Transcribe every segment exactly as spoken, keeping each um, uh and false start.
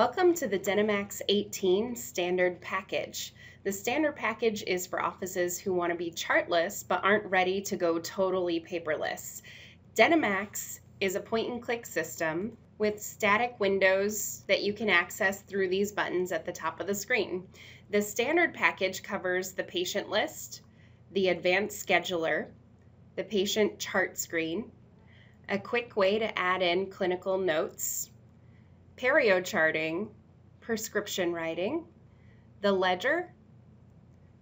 Welcome to the DentiMax eighteen Standard Package. The Standard Package is for offices who want to be chartless but aren't ready to go totally paperless. DentiMax is a point-and-click system with static windows that you can access through these buttons at the top of the screen. The Standard Package covers the patient list, the advanced scheduler, the patient chart screen, a quick way to add in clinical notes, perio charting, prescription writing, the ledger,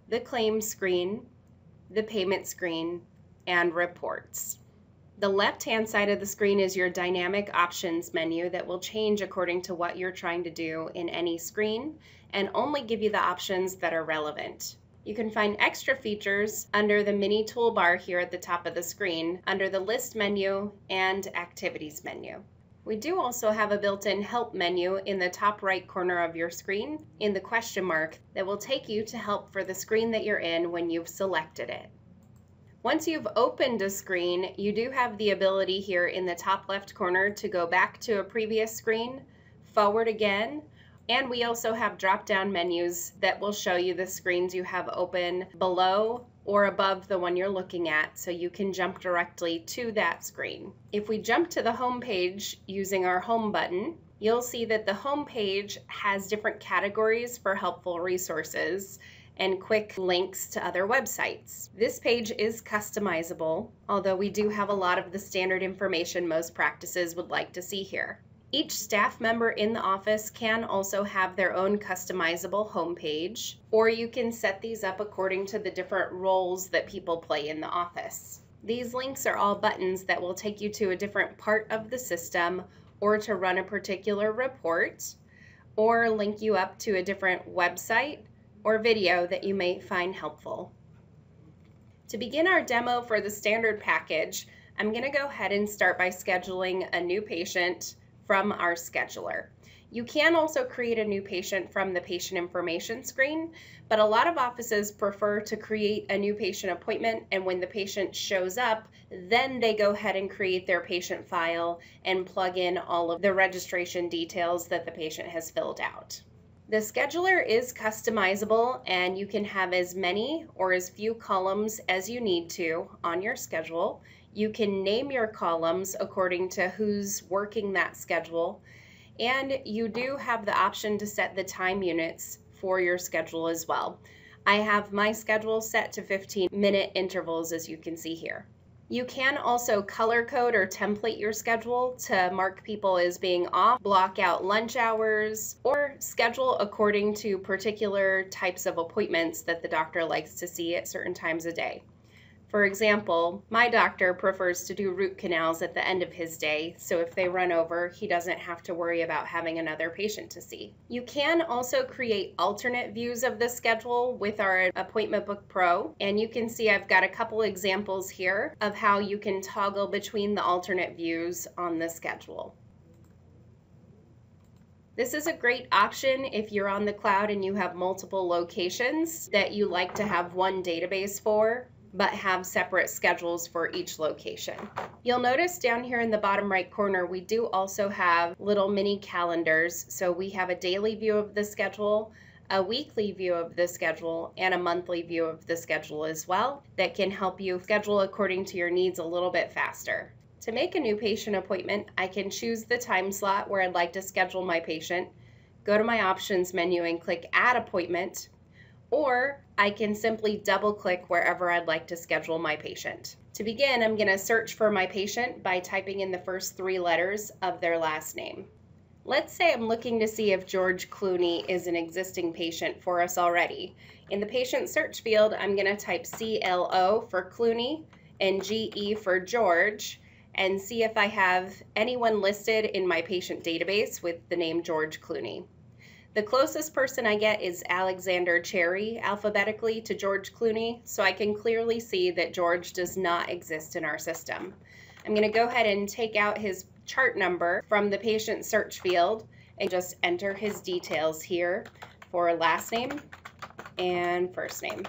the claim screen, the payment screen, and reports. The left-hand side of the screen is your dynamic options menu that will change according to what you're trying to do in any screen and only give you the options that are relevant. You can find extra features under the mini toolbar here at the top of the screen under the list menu and activities menu. We do also have a built-in help menu in the top right corner of your screen in the question mark that will take you to help for the screen that you're in when you've selected it. Once you've opened a screen, you do have the ability here in the top left corner to go back to a previous screen, forward again, and we also have drop-down menus that will show you the screens you have open below or above the one you're looking at, so you can jump directly to that screen. If we jump to the home page using our home button, you'll see that the home page has different categories for helpful resources and quick links to other websites. This page is customizable, although we do have a lot of the standard information most practices would like to see here. Each staff member in the office can also have their own customizable homepage, or you can set these up according to the different roles that people play in the office. These links are all buttons that will take you to a different part of the system, or to run a particular report, or link you up to a different website or video that you may find helpful. To begin our demo for the Standard Package, I'm going to go ahead and start by scheduling a new patient from our scheduler. You can also create a new patient from the patient information screen, but a lot of offices prefer to create a new patient appointment, and when the patient shows up, then they go ahead and create their patient file and plug in all of the registration details that the patient has filled out. The scheduler is customizable, and you can have as many or as few columns as you need to on your schedule. You can name your columns according to who's working that schedule, and you do have the option to set the time units for your schedule as well. I have my schedule set to fifteen minute intervals, as you can see here. You can also color code or template your schedule to mark people as being off, block out lunch hours, or schedule according to particular types of appointments that the doctor likes to see at certain times of day. For example, my doctor prefers to do root canals at the end of his day, so if they run over, he doesn't have to worry about having another patient to see. You can also create alternate views of the schedule with our Appointment Book Pro, and you can see I've got a couple examples here of how you can toggle between the alternate views on the schedule. This is a great option if you're on the cloud and you have multiple locations that you like to have one database for, but have separate schedules for each location. You'll notice down here in the bottom right corner, we do also have little mini calendars. So we have a daily view of the schedule, a weekly view of the schedule, and a monthly view of the schedule as well that can help you schedule according to your needs a little bit faster. To make a new patient appointment, I can choose the time slot where I'd like to schedule my patient, go to my options menu and click Add Appointment, or I can simply double click wherever I'd like to schedule my patient. To begin, I'm going to search for my patient by typing in the first three letters of their last name. Let's say I'm looking to see if George Clooney is an existing patient for us already. In the patient search field, I'm going to type C L O for Clooney and G E for George and see if I have anyone listed in my patient database with the name George Clooney. The closest person I get is Alexander Cherry, alphabetically, to George Clooney, so I can clearly see that George does not exist in our system. I'm going to go ahead and take out his chart number from the patient search field and just enter his details here for last name and first name.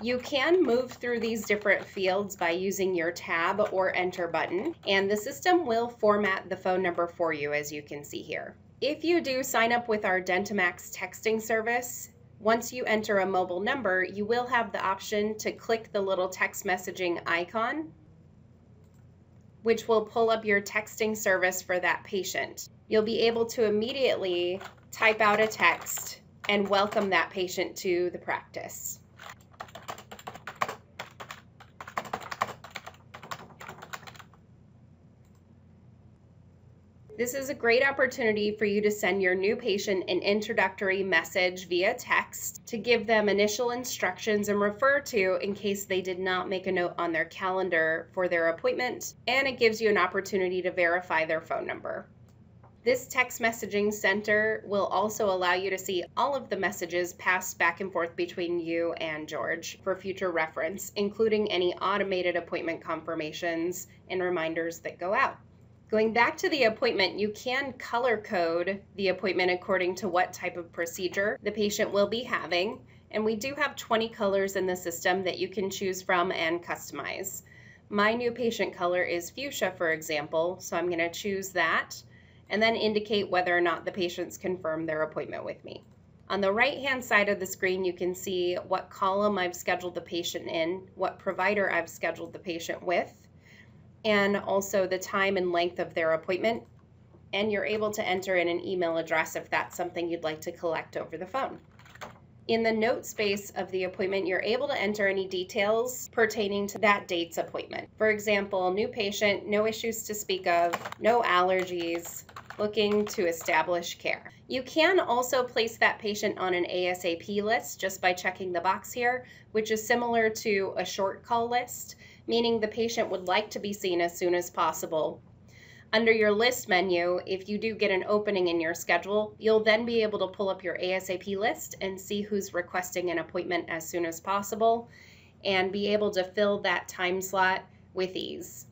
You can move through these different fields by using your tab or enter button, and the system will format the phone number for you, as you can see here. If you do sign up with our DentiMax texting service, once you enter a mobile number, you will have the option to click the little text messaging icon, which will pull up your texting service for that patient. You'll be able to immediately type out a text and welcome that patient to the practice. This is a great opportunity for you to send your new patient an introductory message via text to give them initial instructions and refer to in case they did not make a note on their calendar for their appointment, and it gives you an opportunity to verify their phone number. This text messaging center will also allow you to see all of the messages passed back and forth between you and George for future reference, including any automated appointment confirmations and reminders that go out. Going back to the appointment, you can color code the appointment according to what type of procedure the patient will be having, and we do have twenty colors in the system that you can choose from and customize. My new patient color is fuchsia, for example, so I'm going to choose that and then indicate whether or not the patient's confirmed their appointment with me. On the right-hand side of the screen, you can see what column I've scheduled the patient in, what provider I've scheduled the patient with, and also the time and length of their appointment, and you're able to enter in an email address if that's something you'd like to collect over the phone. In the note space of the appointment, you're able to enter any details pertaining to that date's appointment. For example, new patient, no issues to speak of, no allergies, looking to establish care. You can also place that patient on an ASAP list just by checking the box here, which is similar to a short call list, meaning the patient would like to be seen as soon as possible. Under your list menu, if you do get an opening in your schedule, you'll then be able to pull up your ASAP list and see who's requesting an appointment as soon as possible and be able to fill that time slot with ease.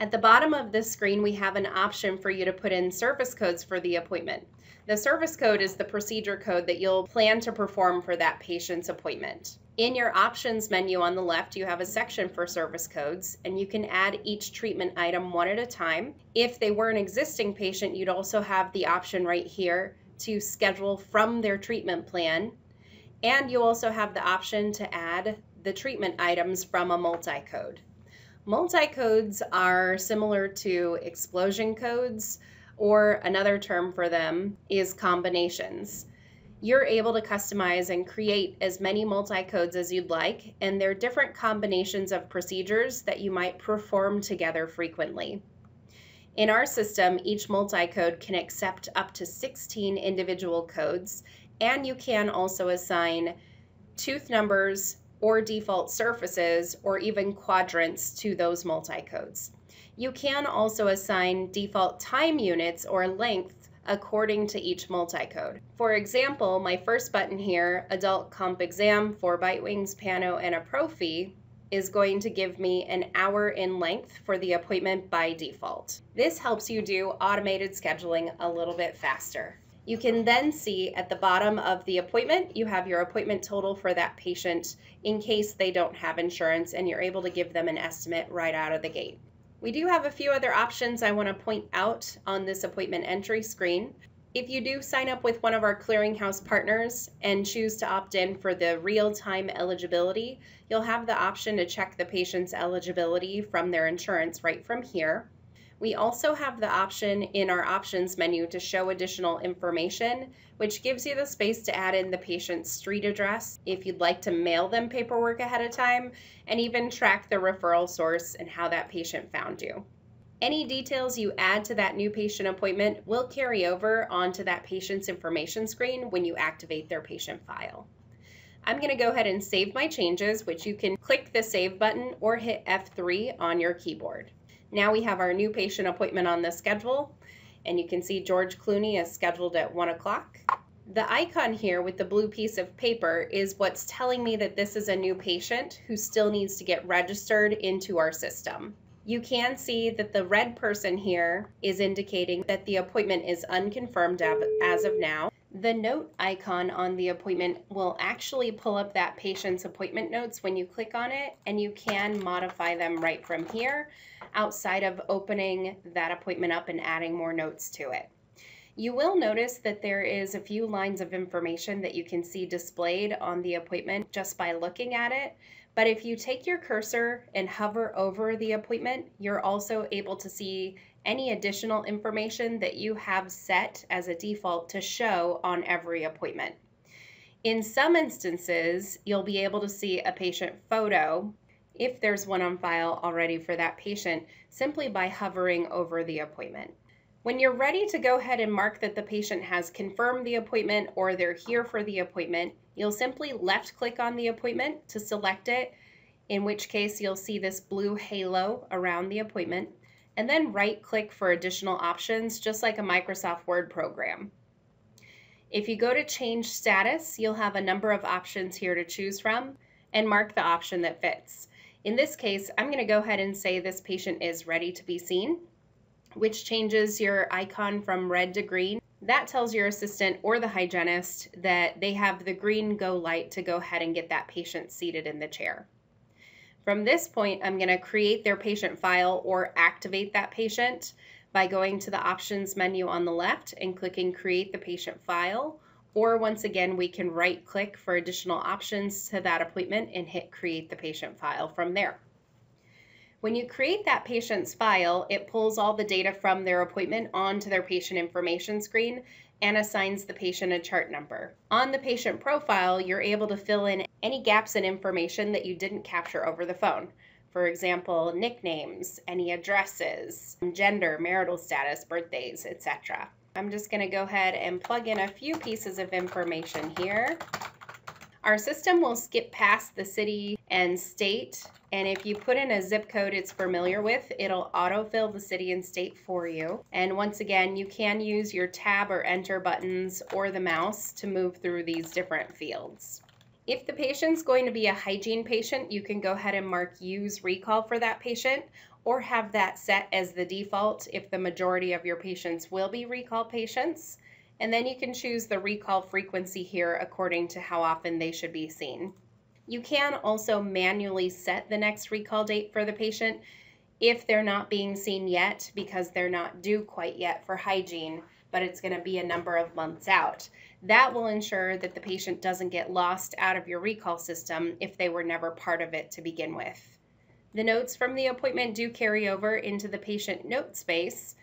At the bottom of this screen, we have an option for you to put in service codes for the appointment. The service code is the procedure code that you'll plan to perform for that patient's appointment. In your options menu on the left, you have a section for service codes, and you can add each treatment item one at a time. If they were an existing patient, you'd also have the option right here to schedule from their treatment plan, and you also have the option to add the treatment items from a multi-code. Multi-codes are similar to explosion codes, or another term for them is combinations. You're able to customize and create as many multi-codes as you'd like, and they're different combinations of procedures that you might perform together frequently. In our system, each multi-code can accept up to sixteen individual codes, and you can also assign tooth numbers or default surfaces or even quadrants to those multi-codes. You can also assign default time units or length according to each multi-code. For example, my first button here, adult comp exam for bite wings, pano, and a pro fee, is going to give me an hour in length for the appointment by default. This helps you do automated scheduling a little bit faster. You can then see at the bottom of the appointment, you have your appointment total for that patient in case they don't have insurance, and you're able to give them an estimate right out of the gate. We do have a few other options I want to point out on this appointment entry screen. If you do sign up with one of our clearinghouse partners and choose to opt in for the real-time eligibility, you'll have the option to check the patient's eligibility from their insurance right from here. We also have the option in our options menu to show additional information, which gives you the space to add in the patient's street address if you'd like to mail them paperwork ahead of time, and even track the referral source and how that patient found you. Any details you add to that new patient appointment will carry over onto that patient's information screen when you activate their patient file. I'm going to go ahead and save my changes, which you can click the Save button or hit F three on your keyboard. Now we have our new patient appointment on the schedule, and you can see George Clooney is scheduled at one o'clock. The icon here with the blue piece of paper is what's telling me that this is a new patient who still needs to get registered into our system. You can see that the red person here is indicating that the appointment is unconfirmed as of now. The note icon on the appointment will actually pull up that patient's appointment notes when you click on it, and you can modify them right from here outside of opening that appointment up and adding more notes to it. You will notice that there is a few lines of information that you can see displayed on the appointment just by looking at it. But if you take your cursor and hover over the appointment, you're also able to see any additional information that you have set as a default to show on every appointment. In some instances, you'll be able to see a patient photo if there's one on file already for that patient simply by hovering over the appointment. When you're ready to go ahead and mark that the patient has confirmed the appointment or they're here for the appointment, you'll simply left click on the appointment to select it, in which case you'll see this blue halo around the appointment, and then right click for additional options, just like a Microsoft Word program. If you go to change status, you'll have a number of options here to choose from and mark the option that fits. In this case, I'm going to go ahead and say this patient is ready to be seen, which changes your icon from red to green. That tells your assistant or the hygienist that they have the green go light to go ahead and get that patient seated in the chair. From this point, I'm going to create their patient file or activate that patient by going to the options menu on the left and clicking create the patient file, or once again we can right click for additional options to that appointment and hit create the patient file from there. When you create that patient's file, it pulls all the data from their appointment onto their patient information screen and assigns the patient a chart number. On the patient profile, you're able to fill in any gaps in information that you didn't capture over the phone. For example, nicknames, any addresses, gender, marital status, birthdays, et cetera. I'm just going to go ahead and plug in a few pieces of information here. Our system will skip past the city and state, and if you put in a zip code it's familiar with, it'll autofill the city and state for you. And once again, you can use your tab or enter buttons or the mouse to move through these different fields. If the patient's going to be a hygiene patient, you can go ahead and mark use recall for that patient, or have that set as the default if the majority of your patients will be recall patients. And then you can choose the recall frequency here according to how often they should be seen. You can also manually set the next recall date for the patient if they're not being seen yet, because they're not due quite yet for hygiene, but it's going to be a number of months out. That will ensure that the patient doesn't get lost out of your recall system if they were never part of it to begin with. The notes from the appointment do carry over into the patient note space,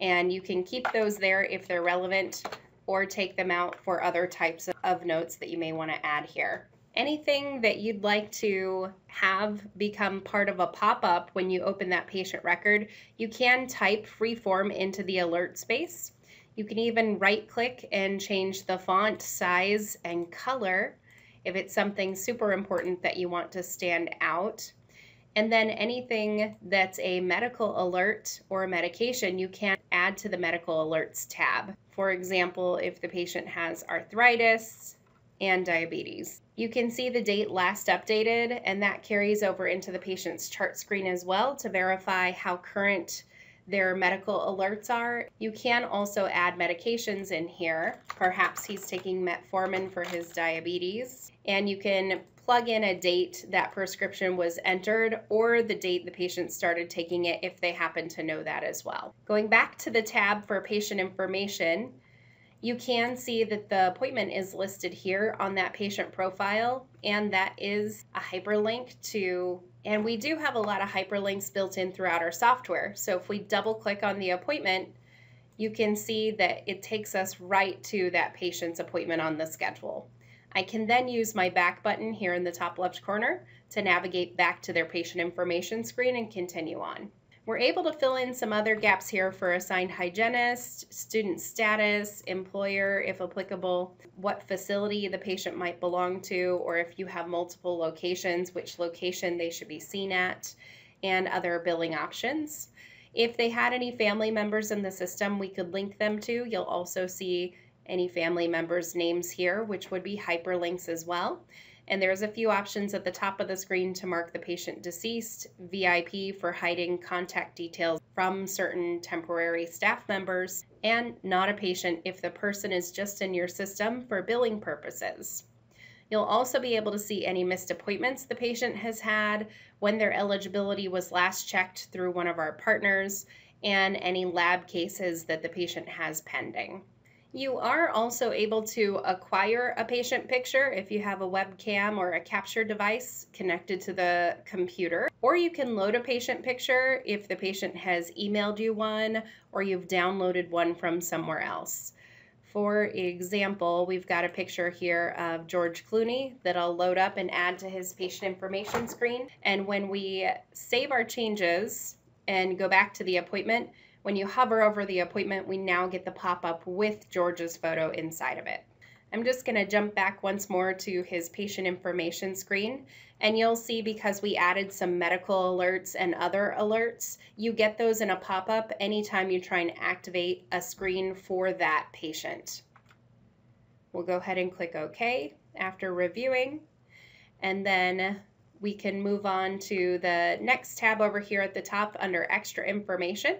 and you can keep those there if they're relevant or take them out for other types of notes that you may want to add here. Anything that you'd like to have become part of a pop-up when you open that patient record, you can type free form into the alert space. You can even right-click and change the font, size, and color if it's something super important that you want to stand out. And then anything that's a medical alert or a medication, you can add to the medical alerts tab. For example, if the patient has arthritis and diabetes. You can see the date last updated, and that carries over into the patient's chart screen as well to verify how current their medical alerts are. You can also add medications in here. Perhaps he's taking metformin for his diabetes, and you can plug in a date that prescription was entered or the date the patient started taking it if they happen to know that as well. Going back to the tab for patient information, you can see that the appointment is listed here on that patient profile, and that is a hyperlink to, and we do have a lot of hyperlinks built in throughout our software. So if we double click on the appointment, you can see that it takes us right to that patient's appointment on the schedule. I can then use my back button here in the top left corner to navigate back to their patient information screen and continue on. We're able to fill in some other gaps here for assigned hygienist, student status, employer if applicable, what facility the patient might belong to, or if you have multiple locations, which location they should be seen at, and other billing options. If they had any family members in the system, we could link them to. You'll also see any family members' names here, which would be hyperlinks as well. And there's a few options at the top of the screen to mark the patient deceased, V I P for hiding contact details from certain temporary staff members, and not a patient if the person is just in your system for billing purposes. You'll also be able to see any missed appointments the patient has had, when their eligibility was last checked through one of our partners, and any lab cases that the patient has pending. You are also able to acquire a patient picture if you have a webcam or a capture device connected to the computer, or you can load a patient picture if the patient has emailed you one or you've downloaded one from somewhere else. For example, we've got a picture here of George Clooney that I'll load up and add to his patient information screen. And when we save our changes and go back to the appointment, when you hover over the appointment, we now get the pop-up with George's photo inside of it. I'm just going to jump back once more to his patient information screen, and you'll see because we added some medical alerts and other alerts, you get those in a pop-up anytime you try and activate a screen for that patient. We'll go ahead and click OK after reviewing, and then we can move on to the next tab over here at the top under Extra Information.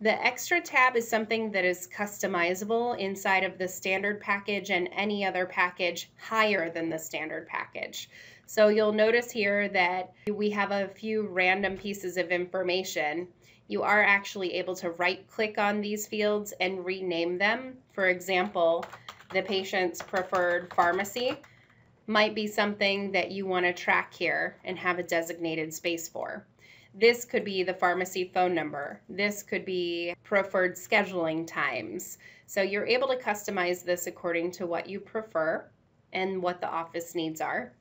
The extra tab is something that is customizable inside of the standard package and any other package higher than the standard package. So you'll notice here that we have a few random pieces of information. You are actually able to right click on these fields and rename them. For example, the patient's preferred pharmacy might be something that you want to track here and have a designated space for. This could be the pharmacy phone number. This could be preferred scheduling times. So you're able to customize this according to what you prefer and what the office needs are.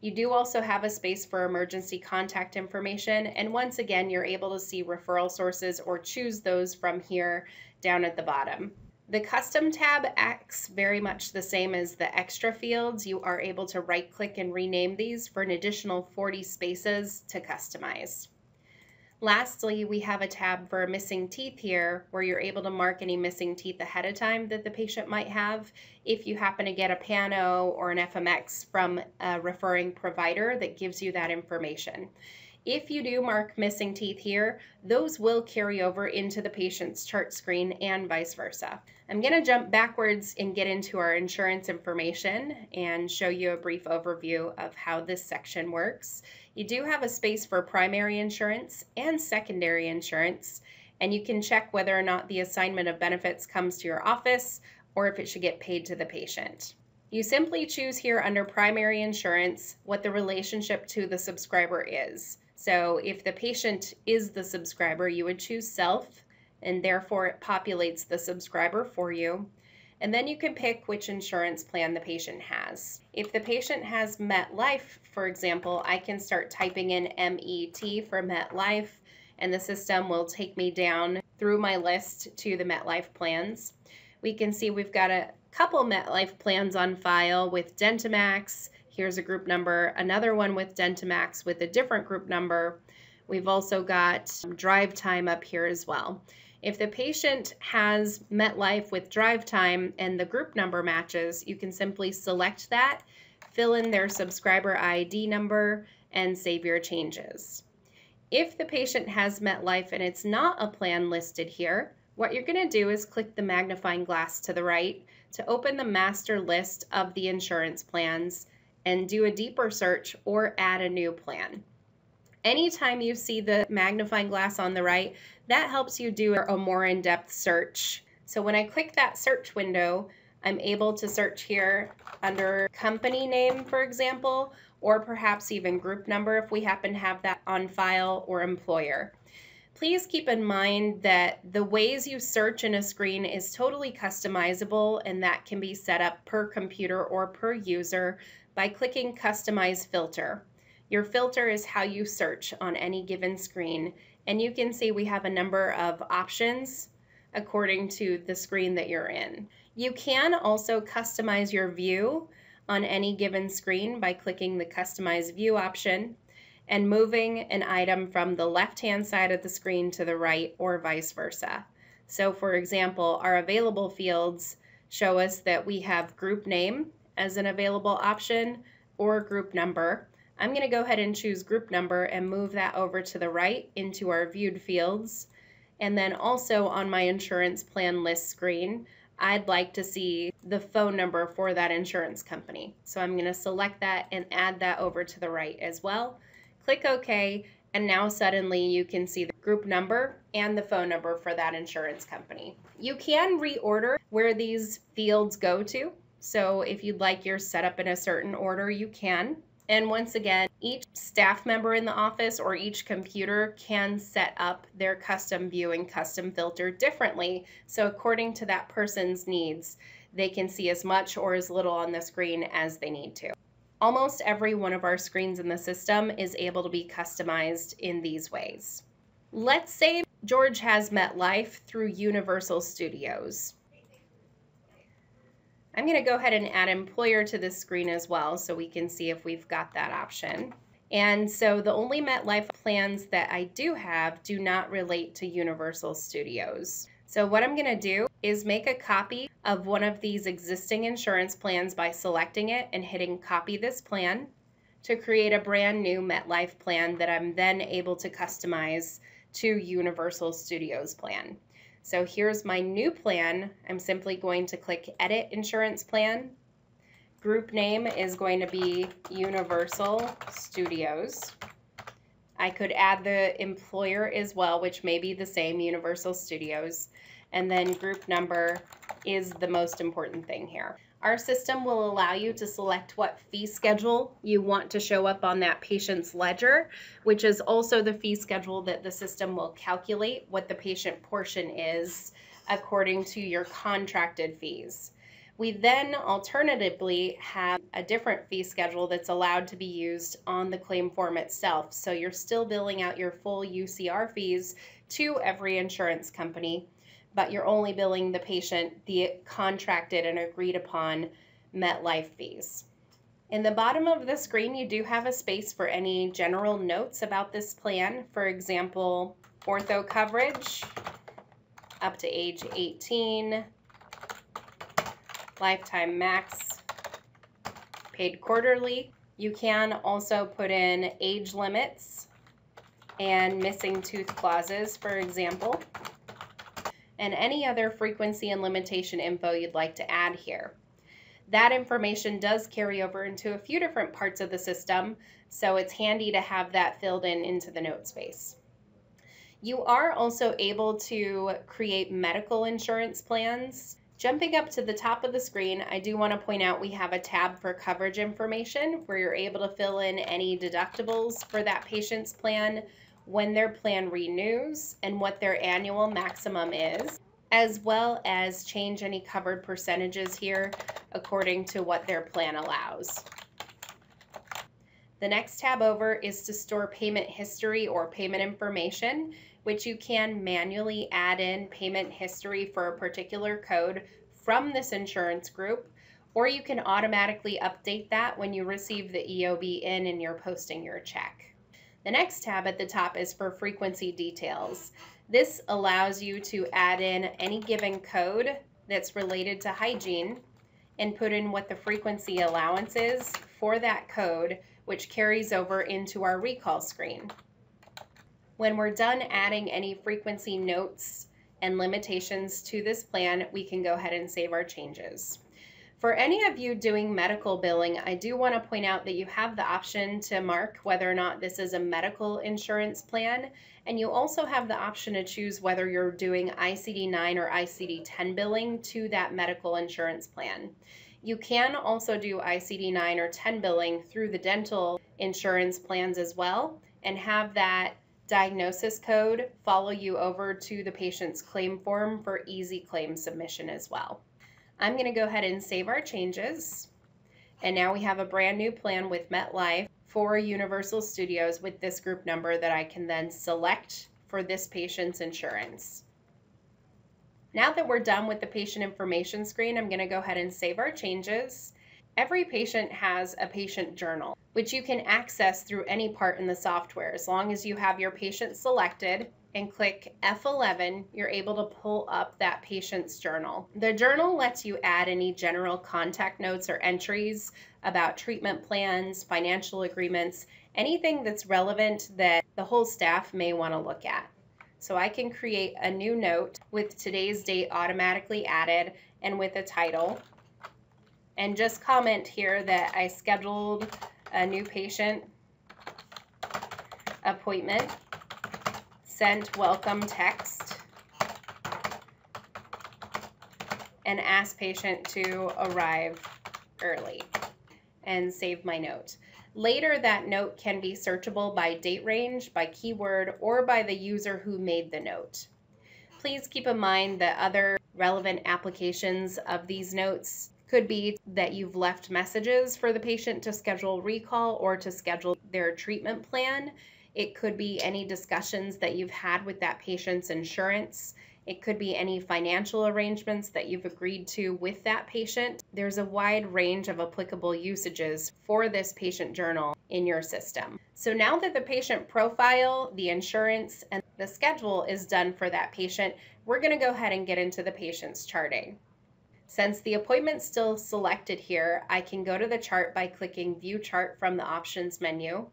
You do also have a space for emergency contact information. And once again, you're able to see referral sources or choose those from here down at the bottom. The custom tab acts very much the same as the extra fields. You are able to right click and rename these for an additional forty spaces to customize. Lastly, we have a tab for missing teeth here where you're able to mark any missing teeth ahead of time that the patient might have. If you happen to get a P A N O or an F M X from a referring provider that gives you that information. If you do mark missing teeth here, those will carry over into the patient's chart screen and vice versa. I'm going to jump backwards and get into our insurance information and show you a brief overview of how this section works. You do have a space for primary insurance and secondary insurance, and you can check whether or not the assignment of benefits comes to your office or if it should get paid to the patient. You simply choose here under primary insurance what the relationship to the subscriber is. So if the patient is the subscriber, you would choose self, and therefore it populates the subscriber for you. And then you can pick which insurance plan the patient has. If the patient has MetLife, for example, I can start typing in M E T for MetLife, and the system will take me down through my list to the MetLife plans. We can see we've got a couple MetLife plans on file with DentiMax. Here's a group number, another one with DentiMax with a different group number. We've also got drive time up here as well. If the patient has MetLife with drive time and the group number matches, you can simply select that, fill in their subscriber I D number, and save your changes. If the patient has MetLife and it's not a plan listed here, what you're going to do is click the magnifying glass to the right to open the master list of the insurance plans and do a deeper search or add a new plan. Anytime you see the magnifying glass on the right, that helps you do a more in-depth search. So when I click that search window, I'm able to search here under company name, for example, or perhaps even group number if we happen to have that on file, or employer. Please keep in mind that the ways you search in a screen is totally customizable, and that can be set up per computer or per user by clicking Customize Filter. Your filter is how you search on any given screen, and you can see we have a number of options according to the screen that you're in. You can also customize your view on any given screen by clicking the Customize View option and moving an item from the left-hand side of the screen to the right or vice versa. So for example, our available fields show us that we have group name as an available option or group number. I'm going to go ahead and choose group number and move that over to the right into our viewed fields. And then also on my insurance plan list screen, I'd like to see the phone number for that insurance company. So I'm going to select that and add that over to the right as well. Click OK, and now suddenly you can see the group number and the phone number for that insurance company. You can reorder where these fields go to. So if you'd like your setup in a certain order, you can. And once again, each staff member in the office or each computer can set up their custom view and custom filter differently. So according to that person's needs, they can see as much or as little on the screen as they need to. Almost every one of our screens in the system is able to be customized in these ways. Let's say George has MetLife through Universal Studios. I'm going to go ahead and add employer to this screen as well so we can see if we've got that option. And so the only MetLife plans that I do have do not relate to Universal Studios. So what I'm going to do is make a copy of one of these existing insurance plans by selecting it and hitting copy this plan to create a brand new MetLife plan that I'm then able to customize to Universal Studios plan. So here's my new plan. I'm simply going to click Edit Insurance Plan. Group name is going to be Universal Studios. I could add the employer as well, which may be the same, Universal Studios. And then group number is the most important thing here. Our system will allow you to select what fee schedule you want to show up on that patient's ledger, which is also the fee schedule that the system will calculate what the patient portion is according to your contracted fees. We then alternatively have a different fee schedule that's allowed to be used on the claim form itself. So you're still billing out your full U C R fees to every insurance company, but you're only billing the patient the contracted and agreed upon MetLife fees. In the bottom of the screen, you do have a space for any general notes about this plan. For example, ortho coverage up to age eighteen, lifetime max, paid quarterly. You can also put in age limits and missing tooth clauses, for example, and any other frequency and limitation info you'd like to add here. That information does carry over into a few different parts of the system, so it's handy to have that filled in into the note space. You are also able to create medical insurance plans. Jumping up to the top of the screen, I do want to point out we have a tab for coverage information where you're able to fill in any deductibles for that patient's plan, when their plan renews, and what their annual maximum is, as well as change any covered percentages here according to what their plan allows. The next tab over is to store payment history or payment information, which you can manually add in payment history for a particular code from this insurance group, or you can automatically update that when you receive the E O B in and you're posting your check. The next tab at the top is for frequency details. This allows you to add in any given code that's related to hygiene and put in what the frequency allowance is for that code, which carries over into our recall screen. When we're done adding any frequency notes and limitations to this plan, we can go ahead and save our changes. For any of you doing medical billing, I do want to point out that you have the option to mark whether or not this is a medical insurance plan, and you also have the option to choose whether you're doing I C D nine or I C D ten billing to that medical insurance plan. You can also do I C D nine or ten billing through the dental insurance plans as well, and have that diagnosis code follow you over to the patient's claim form for easy claim submission as well. I'm going to go ahead and save our changes, and now we have a brand new plan with MetLife for Universal Studios with this group number that I can then select for this patient's insurance. Now that we're done with the patient information screen, I'm going to go ahead and save our changes. Every patient has a patient journal, which you can access through any part in the software. As long as you have your patient selected and click F eleven, you're able to pull up that patient's journal. The journal lets you add any general contact notes or entries about treatment plans, financial agreements, anything that's relevant that the whole staff may want to look at. So I can create a new note with today's date automatically added and with a title, and just comment here that I scheduled a new patient appointment, sent welcome text, and ask patient to arrive early and save my note. Later, that note can be searchable by date range, by keyword, or by the user who made the note. Please keep in mind that other relevant applications of these notes could be that you've left messages for the patient to schedule recall or to schedule their treatment plan. It could be any discussions that you've had with that patient's insurance. It could be any financial arrangements that you've agreed to with that patient. There's a wide range of applicable usages for this patient journal in your system. So now that the patient profile, the insurance, and the schedule is done for that patient, we're going to go ahead and get into the patient's charting. Since the appointment's still selected here, I can go to the chart by clicking View Chart from the Options menu,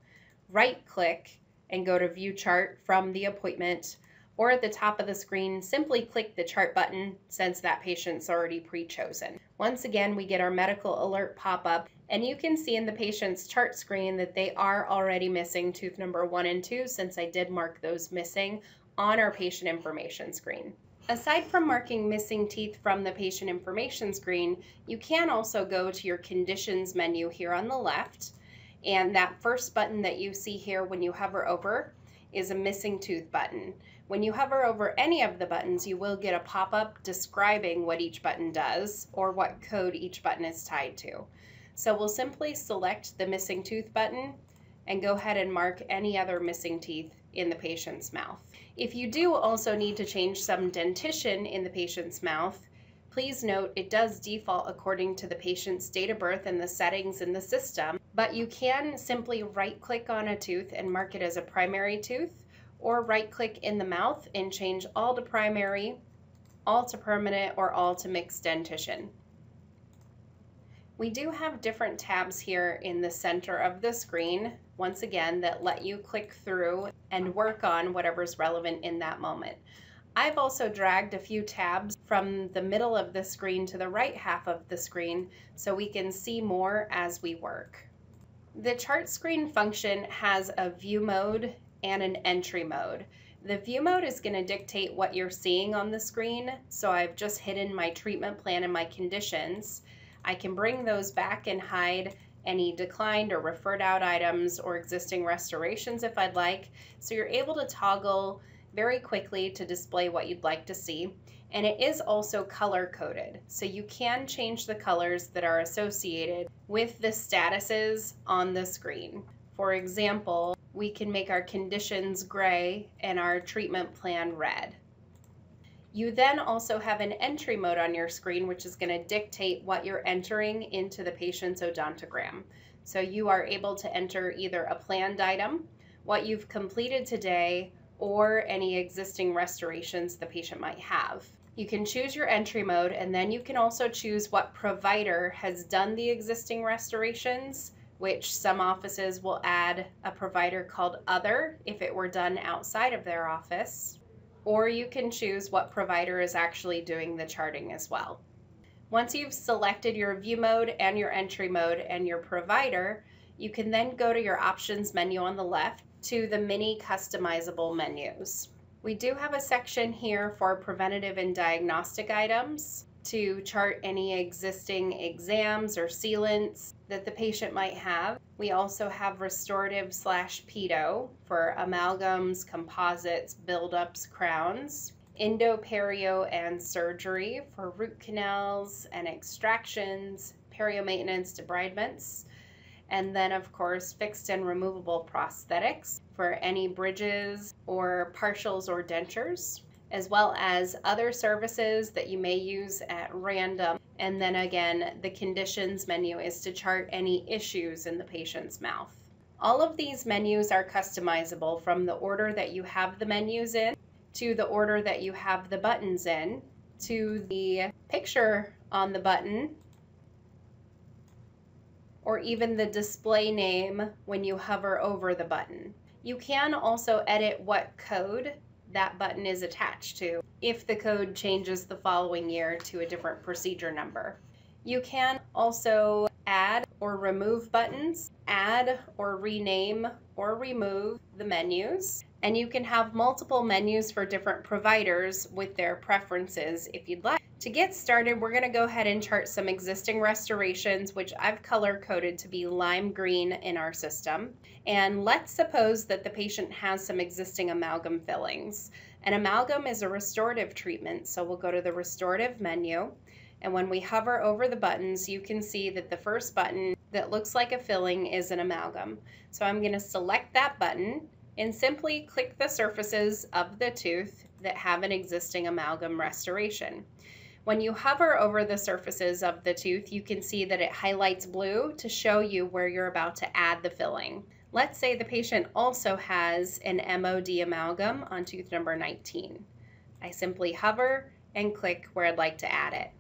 right-click, and go to View Chart from the Appointment, or at the top of the screen, simply click the chart button since that patient's already pre-chosen. Once again, we get our medical alert pop-up, and you can see in the patient's chart screen that they are already missing tooth number one and two since I did mark those missing on our patient information screen. Aside from marking missing teeth from the patient information screen, you can also go to your conditions menu here on the left, and that first button that you see here when you hover over is a missing tooth button. When you hover over any of the buttons, you will get a pop-up describing what each button does or what code each button is tied to. So we'll simply select the missing tooth button and go ahead and mark any other missing teeth in the patient's mouth. If you do also need to change some dentition in the patient's mouth, please note it does default according to the patient's date of birth and the settings in the system, but you can simply right-click on a tooth and mark it as a primary tooth, or right-click in the mouth and change all to primary, all to permanent, or all to mixed dentition. We do have different tabs here in the center of the screen, once again, that let you click through and work on whatever's relevant in that moment. I've also dragged a few tabs from the middle of the screen to the right half of the screen so we can see more as we work. The chart screen function has a view mode and an entry mode. The view mode is going to dictate what you're seeing on the screen, so I've just hidden my treatment plan and my conditions. I can bring those back and hide any declined or referred out items or existing restorations if I'd like, so you're able to toggle very quickly to display what you'd like to see, and it is also color-coded, so you can change the colors that are associated with the statuses on the screen. For example, we can make our conditions gray and our treatment plan red. You then also have an entry mode on your screen, which is going to dictate what you're entering into the patient's odontogram. So you are able to enter either a planned item, what you've completed today, or any existing restorations the patient might have. You can choose your entry mode, and then you can also choose what provider has done the existing restorations, which some offices will add a provider called Other if it were done outside of their office, or you can choose what provider is actually doing the charting as well. Once you've selected your view mode and your entry mode and your provider, you can then go to your options menu on the left to the mini customizable menus. We do have a section here for preventative and diagnostic items to chart any existing exams or sealants that the patient might have. We also have restorative slash pedo for amalgams, composites, buildups, crowns, endoperio and surgery for root canals and extractions, perio maintenance, debridements, and then of course fixed and removable prosthetics for any bridges or partials or dentures, as well as other services that you may use at random. And then again, the conditions menu is to chart any issues in the patient's mouth. All of these menus are customizable from the order that you have the menus in, to the order that you have the buttons in, to the picture on the button, or even the display name when you hover over the button. You can also edit what code that button is attached to if the code changes the following year to a different procedure number. You can also add or remove buttons, add or rename or remove the menus, and you can have multiple menus for different providers with their preferences if you'd like. To get started, we're going to go ahead and chart some existing restorations, which I've color coded to be lime green in our system. And let's suppose that the patient has some existing amalgam fillings. An amalgam is a restorative treatment, so we'll go to the restorative menu. And when we hover over the buttons, you can see that the first button that looks like a filling is an amalgam. So I'm going to select that button and simply click the surfaces of the tooth that have an existing amalgam restoration. When you hover over the surfaces of the tooth, you can see that it highlights blue to show you where you're about to add the filling. Let's say the patient also has an M O D amalgam on tooth number nineteen. I simply hover and click where I'd like to add it.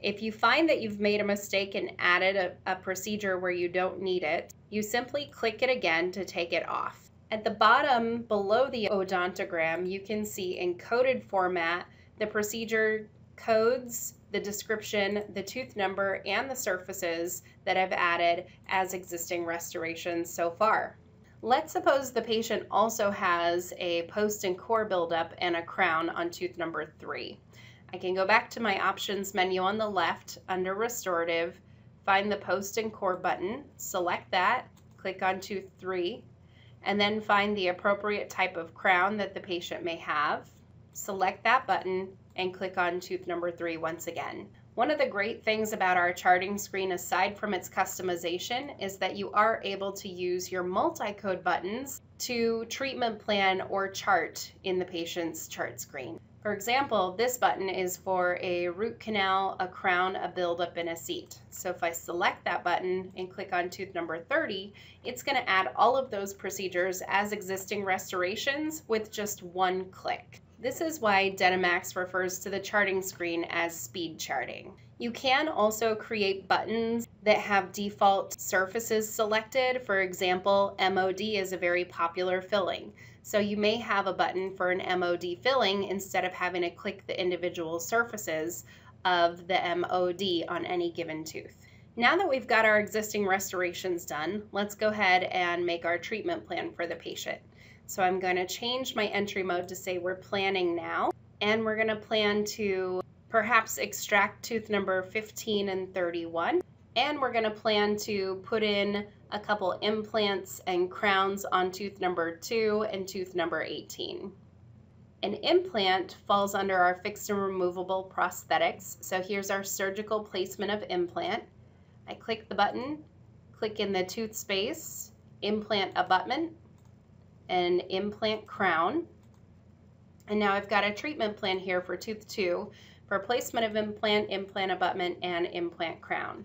If you find that you've made a mistake and added a, a procedure where you don't need it, you simply click it again to take it off. At the bottom below the odontogram, you can see in coded format the procedure codes, the description, the tooth number, and the surfaces that I've added as existing restorations so far. Let's suppose the patient also has a post and core buildup and a crown on tooth number three. I can go back to my options menu on the left under restorative, find the post and core button, select that, click on tooth three, and then find the appropriate type of crown that the patient may have. Select that button and click on tooth number three once again. One of the great things about our charting screen, aside from its customization, is that you are able to use your multi-code buttons to treatment plan or chart in the patient's chart screen. For example, this button is for a root canal, a crown, a buildup, and a seat. So if I select that button and click on tooth number thirty, it's going to add all of those procedures as existing restorations with just one click. This is why DentiMax refers to the charting screen as speed charting. You can also create buttons that have default surfaces selected. For example, M O D is a very popular filling. So you may have a button for an M O D filling instead of having to click the individual surfaces of the M O D on any given tooth. Now that we've got our existing restorations done, let's go ahead and make our treatment plan for the patient. So I'm going to change my entry mode to say we're planning now, and we're going to plan to perhaps extract tooth number fifteen and thirty-one, and we're going to plan to put in a couple implants and crowns on tooth number two and tooth number eighteen. An implant falls under our fixed and removable prosthetics, so here's our surgical placement of implant. I click the button, click in the tooth space, implant abutment, an implant crown, and now I've got a treatment plan here for tooth two for placement of implant, implant abutment, and implant crown.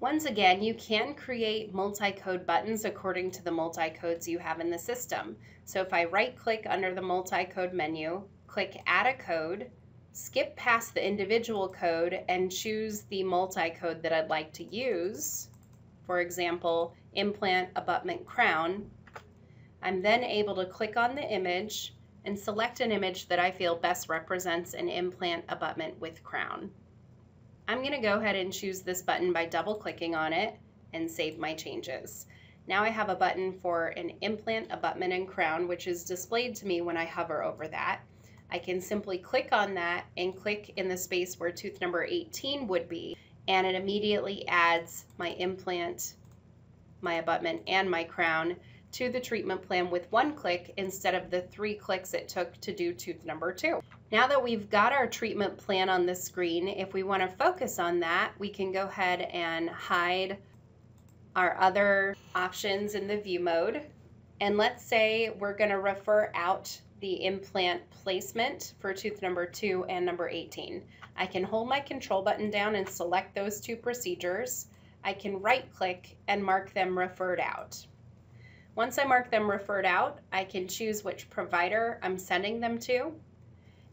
Once again, you can create multi-code buttons according to the multi-codes you have in the system. So if I right-click under the multi-code menu, click Add a Code, skip past the individual code, and choose the multi-code that I'd like to use, for example, implant, abutment, crown. I'm then able to click on the image and select an image that I feel best represents an implant abutment with crown. I'm going to go ahead and choose this button by double-clicking on it and save my changes. Now I have a button for an implant, abutment, and crown, which is displayed to me when I hover over that. I can simply click on that and click in the space where tooth number eighteen would be, and it immediately adds my implant, my abutment, and my crown to the treatment plan with one click instead of the three clicks it took to do tooth number two. Now that we've got our treatment plan on the screen, if we want to focus on that, we can go ahead and hide our other options in the view mode. And let's say we're going to refer out the implant placement for tooth number two and number eighteen. I can hold my control button down and select those two procedures. I can right click and mark them referred out. Once I mark them referred out, I can choose which provider I'm sending them to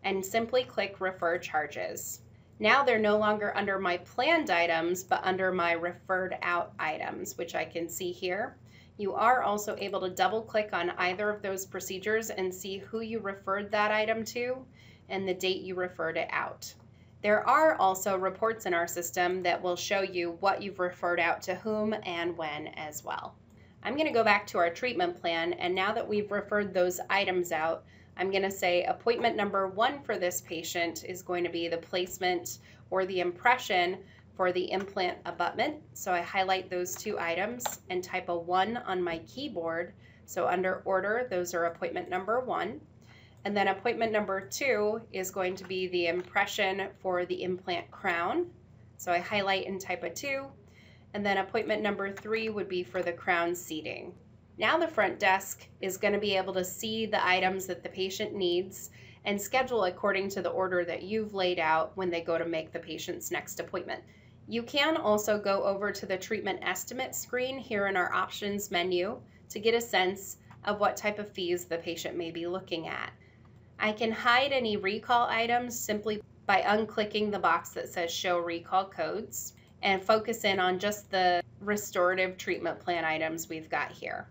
and simply click Refer Charges. Now they're no longer under my planned items, but under my referred out items, which I can see here. You are also able to double click on either of those procedures and see who you referred that item to and the date you referred it out. There are also reports in our system that will show you what you've referred out to whom and when as well. I'm going to go back to our treatment plan, and now that we've referred those items out, I'm going to say appointment number one for this patient is going to be the placement or the impression for the implant abutment. So I highlight those two items and type a one on my keyboard. So under order, those are appointment number one. And then appointment number two is going to be the impression for the implant crown. So I highlight and type a two. And then appointment number three would be for the crown seating. Now the front desk is going to be able to see the items that the patient needs and schedule according to the order that you've laid out when they go to make the patient's next appointment. You can also go over to the treatment estimate screen here in our options menu to get a sense of what type of fees the patient may be looking at. I can hide any recall items simply by unclicking the box that says show recall codes and focus in on just the restorative treatment plan items we've got here.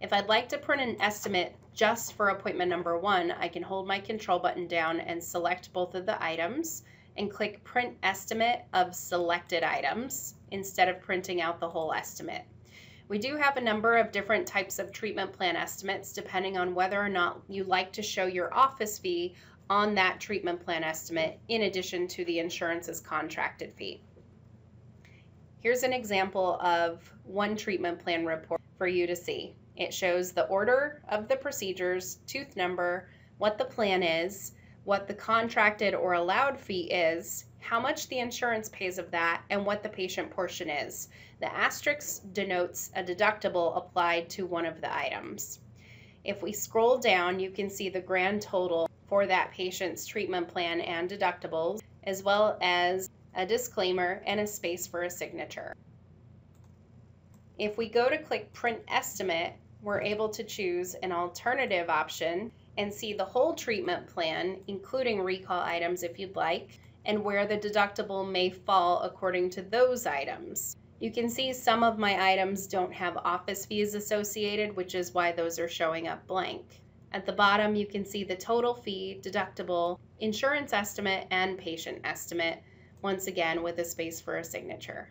If I'd like to print an estimate just for appointment number one, I can hold my control button down and select both of the items and click print estimate of selected items instead of printing out the whole estimate. We do have a number of different types of treatment plan estimates depending on whether or not you like to show your office fee on that treatment plan estimate in addition to the insurance's contracted fee. Here's an example of one treatment plan report for you to see. It shows the order of the procedures, tooth number, what the plan is, what the contracted or allowed fee is, how much the insurance pays of that, and what the patient portion is. The asterisk denotes a deductible applied to one of the items. If we scroll down, you can see the grand total for that patient's treatment plan and deductibles, as well as a disclaimer and a space for a signature. If we go to click print estimate, we're able to choose an alternative option and see the whole treatment plan, including recall items if you'd like, and where the deductible may fall according to those items. You can see some of my items don't have office fees associated, which is why those are showing up blank. At the bottom, you can see the total fee, deductible, insurance estimate, and patient estimate, once again with a space for a signature.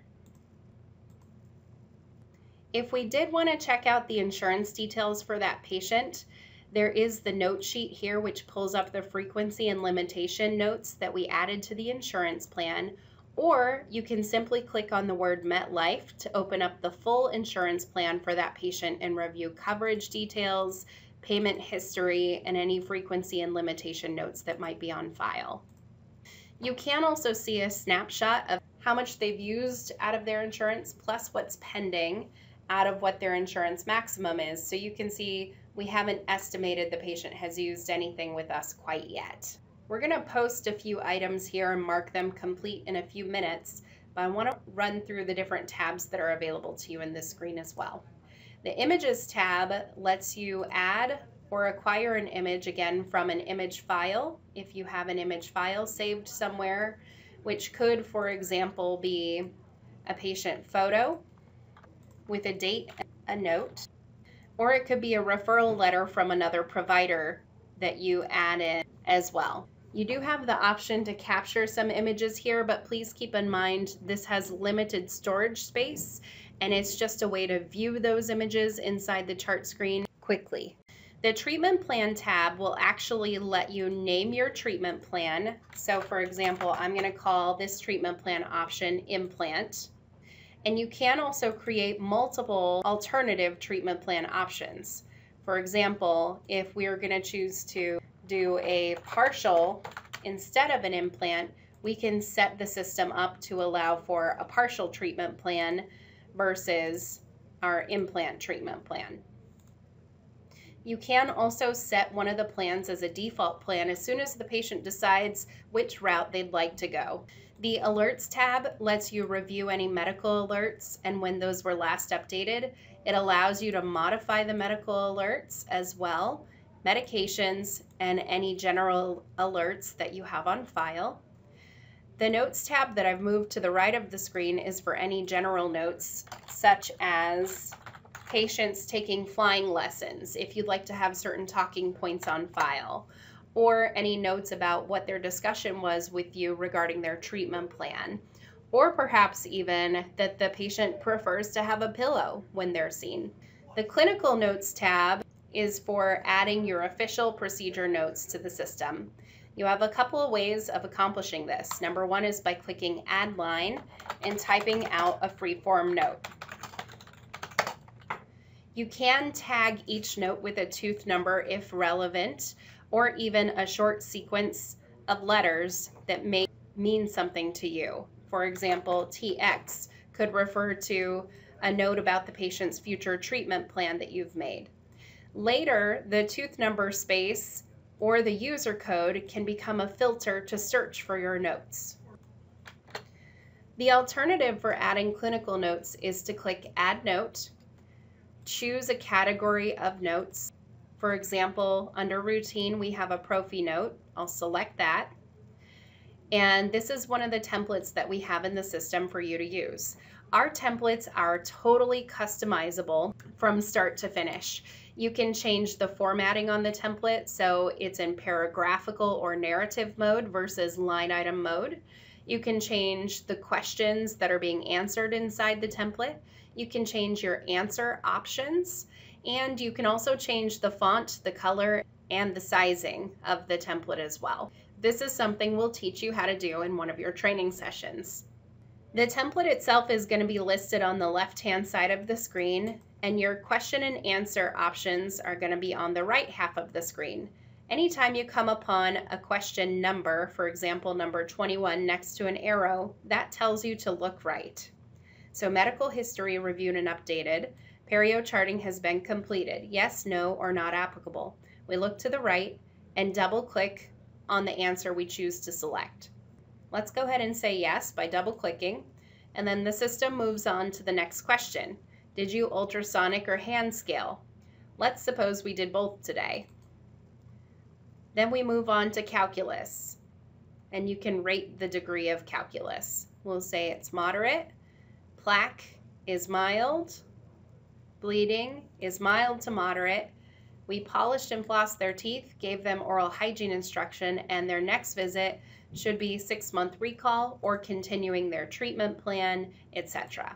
If we did want to check out the insurance details for that patient, there is the note sheet here which pulls up the frequency and limitation notes that we added to the insurance plan, or you can simply click on the word MetLife to open up the full insurance plan for that patient and review coverage details, payment history, and any frequency and limitation notes that might be on file. You can also see a snapshot of how much they've used out of their insurance plus what's pending out of what their insurance maximum is. So you can see we haven't estimated the patient has used anything with us quite yet. We're going to post a few items here and mark them complete in a few minutes, but I want to run through the different tabs that are available to you in this screen as well. The Images tab lets you add or acquire an image again from an image file if you have an image file saved somewhere, which could, for example, be a patient photo with a date and a note, or it could be a referral letter from another provider that you add in as well. You do have the option to capture some images here, but please keep in mind this has limited storage space and it's just a way to view those images inside the chart screen quickly. The treatment plan tab will actually let you name your treatment plan. So for example, I'm going to call this treatment plan option implant. And you can also create multiple alternative treatment plan options. For example, if we are going to choose to do a partial instead of an implant, we can set the system up to allow for a partial treatment plan versus our implant treatment plan. You can also set one of the plans as a default plan as soon as the patient decides which route they'd like to go. The Alerts tab lets you review any medical alerts and when those were last updated. It allows you to modify the medical alerts as well, medications, and any general alerts that you have on file. The Notes tab that I've moved to the right of the screen is for any general notes, such as patients taking flying lessons if you'd like to have certain talking points on file, or any notes about what their discussion was with you regarding their treatment plan, or perhaps even that the patient prefers to have a pillow when they're seen. The Clinical Notes tab is for adding your official procedure notes to the system. You have a couple of ways of accomplishing this. Number one is by clicking Add Line and typing out a free-form note. You can tag each note with a tooth number if relevant, or even a short sequence of letters that may mean something to you. For example, T X could refer to a note about the patient's future treatment plan that you've made. Later, the tooth number space or the user code can become a filter to search for your notes. The alternative for adding clinical notes is to click Add Note, choose a category of notes. For example, under routine, we have a prophy note. I'll select that. And this is one of the templates that we have in the system for you to use. Our templates are totally customizable from start to finish. You can change the formatting on the template so it's in paragraphical or narrative mode versus line item mode. You can change the questions that are being answered inside the template. You can change your answer options, and you can also change the font, the color, and the sizing of the template as well. This is something we'll teach you how to do in one of your training sessions. The template itself is going to be listed on the left-hand side of the screen, and your question and answer options are going to be on the right half of the screen. Anytime you come upon a question number, for example, number twenty-one next to an arrow, that tells you to look right. So medical history reviewed and updated. Perio charting has been completed. Yes, no, or not applicable. We look to the right and double click on the answer we choose to select. Let's go ahead and say yes by double clicking, and then the system moves on to the next question. Did you ultrasonic or hand scale? Let's suppose we did both today. Then we move on to calculus, and you can rate the degree of calculus. We'll say it's moderate, plaque is mild, bleeding is mild to moderate. We polished and flossed their teeth, gave them oral hygiene instruction, and their next visit should be six-month recall or continuing their treatment plan, et cetera.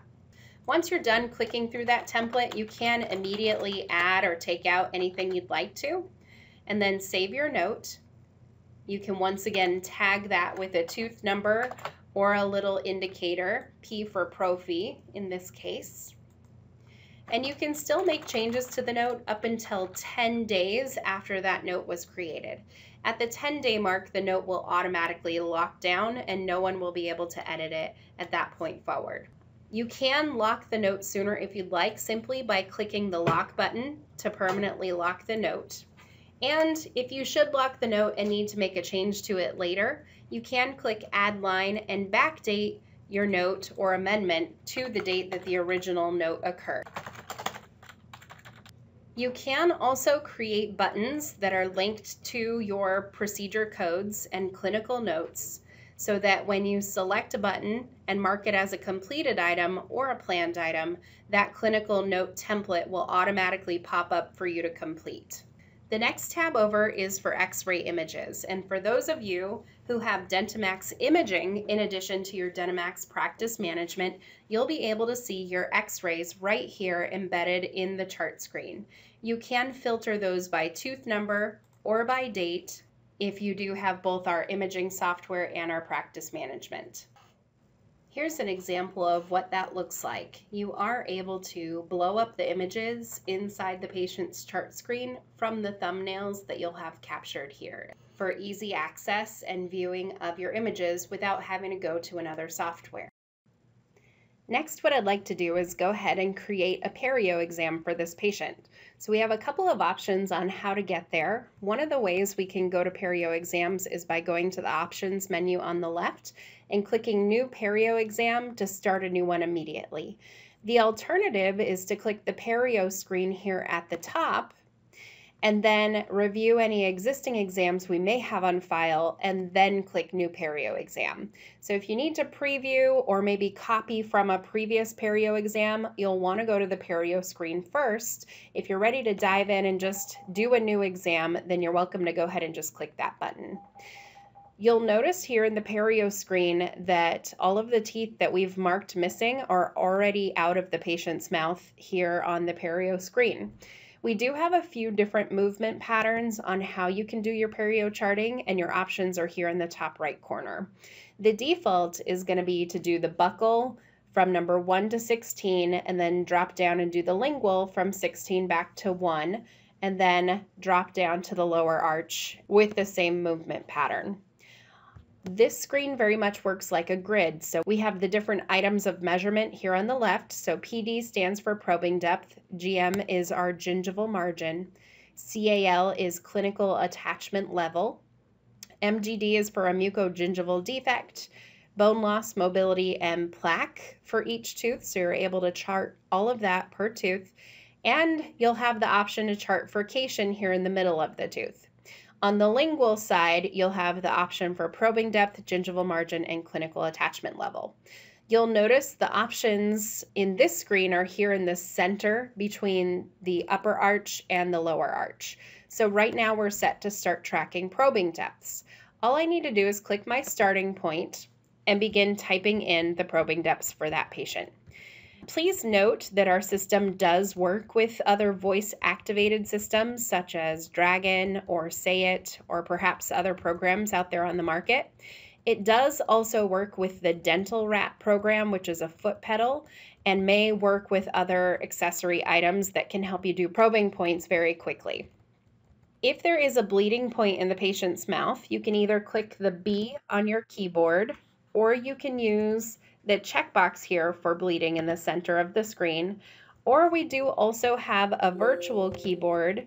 Once you're done clicking through that template, you can immediately add or take out anything you'd like to, and then save your note. You can once again tag that with a tooth number or a little indicator, P for prophy in this case. And you can still make changes to the note up until ten days after that note was created. At the ten-day mark, the note will automatically lock down and no one will be able to edit it at that point forward. You can lock the note sooner if you'd like, simply by clicking the lock button to permanently lock the note. And if you should lock the note and need to make a change to it later, you can click Add Line and backdate your note or amendment to the date that the original note occurred. You can also create buttons that are linked to your procedure codes and clinical notes, so that when you select a button and mark it as a completed item or a planned item, that clinical note template will automatically pop up for you to complete. The next tab over is for x-ray images, and for those of you who have DentiMax imaging in addition to your DentiMax practice management, you'll be able to see your x-rays right here embedded in the chart screen. You can filter those by tooth number or by date if you do have both our imaging software and our practice management. Here's an example of what that looks like. You are able to blow up the images inside the patient's chart screen from the thumbnails that you'll have captured here for easy access and viewing of your images without having to go to another software. Next, what I'd like to do is go ahead and create a perio exam for this patient. So we have a couple of options on how to get there. One of the ways we can go to perio exams is by going to the options menu on the left and clicking new perio exam to start a new one immediately. The alternative is to click the perio screen here at the top and then review any existing exams we may have on file and then click new perio exam. So if you need to preview or maybe copy from a previous perio exam, you'll want to go to the perio screen first. If you're ready to dive in and just do a new exam, then you're welcome to go ahead and just click that button. You'll notice here in the perio screen that all of the teeth that we've marked missing are already out of the patient's mouth here on the perio screen. We do have a few different movement patterns on how you can do your perio charting, and your options are here in the top right corner. The default is going to be to do the buccal from number one to sixteen, and then drop down and do the lingual from sixteen back to one, and then drop down to the lower arch with the same movement pattern. This screen very much works like a grid, so we have the different items of measurement here on the left. So P D stands for probing depth, G M is our gingival margin, C A L is clinical attachment level, M G D is for a mucogingival defect, bone loss, mobility, and plaque for each tooth, so you're able to chart all of that per tooth, and you'll have the option to chart furcation here in the middle of the tooth. On the lingual side, you'll have the option for probing depth, gingival margin, and clinical attachment level. You'll notice the options in this screen are here in the center between the upper arch and the lower arch. So right now we're set to start tracking probing depths. All I need to do is click my starting point and begin typing in the probing depths for that patient. Please note that our system does work with other voice-activated systems such as Dragon or Say It, or perhaps other programs out there on the market. It does also work with the Dental Rat program, which is a foot pedal, and may work with other accessory items that can help you do probing points very quickly. If there is a bleeding point in the patient's mouth, you can either click the B on your keyboard, or you can use the checkbox here for bleeding in the center of the screen, or we do also have a virtual keyboard,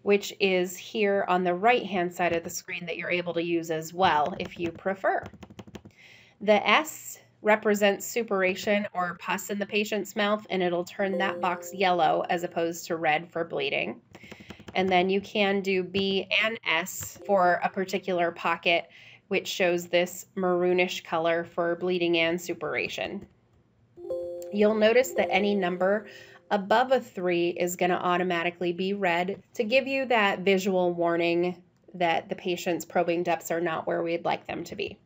which is here on the right hand side of the screen, that you're able to use as well if you prefer. The S represents suppuration or pus in the patient's mouth, and it'll turn that box yellow as opposed to red for bleeding. And then you can do B and S for a particular pocket, which shows this maroonish color for bleeding and suppuration. You'll notice that any number above a three is going to automatically be red to give you that visual warning that the patient's probing depths are not where we'd like them to be.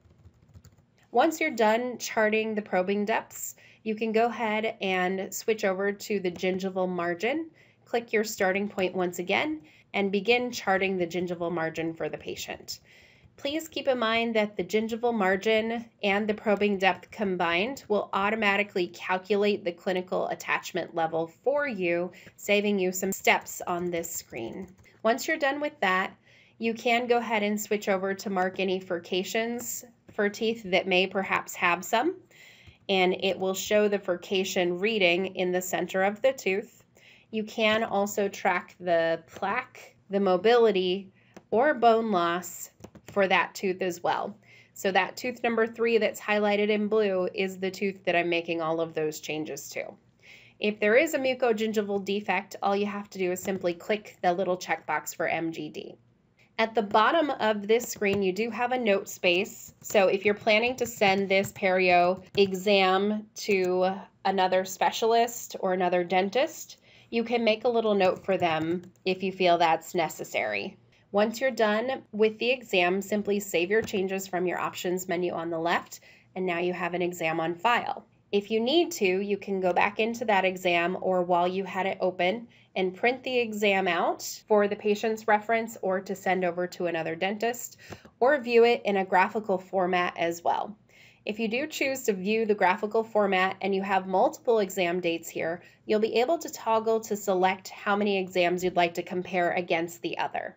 Once you're done charting the probing depths, you can go ahead and switch over to the gingival margin, click your starting point once again, and begin charting the gingival margin for the patient. Please keep in mind that the gingival margin and the probing depth combined will automatically calculate the clinical attachment level for you, saving you some steps on this screen. Once you're done with that, you can go ahead and switch over to mark any furcations for teeth that may perhaps have some, and it will show the furcation reading in the center of the tooth. You can also track the plaque, the mobility, or bone loss for that tooth as well. So that tooth number three that's highlighted in blue is the tooth that I'm making all of those changes to. If there is a mucogingival defect, all you have to do is simply click the little checkbox for M G D. At the bottom of this screen, you do have a note space. So if you're planning to send this perio exam to another specialist or another dentist, you can make a little note for them if you feel that's necessary. Once you're done with the exam, simply save your changes from your options menu on the left, and now you have an exam on file. If you need to, you can go back into that exam, or while you had it open, and print the exam out for the patient's reference or to send over to another dentist, or view it in a graphical format as well. If you do choose to view the graphical format and you have multiple exam dates here, you'll be able to toggle to select how many exams you'd like to compare against the other.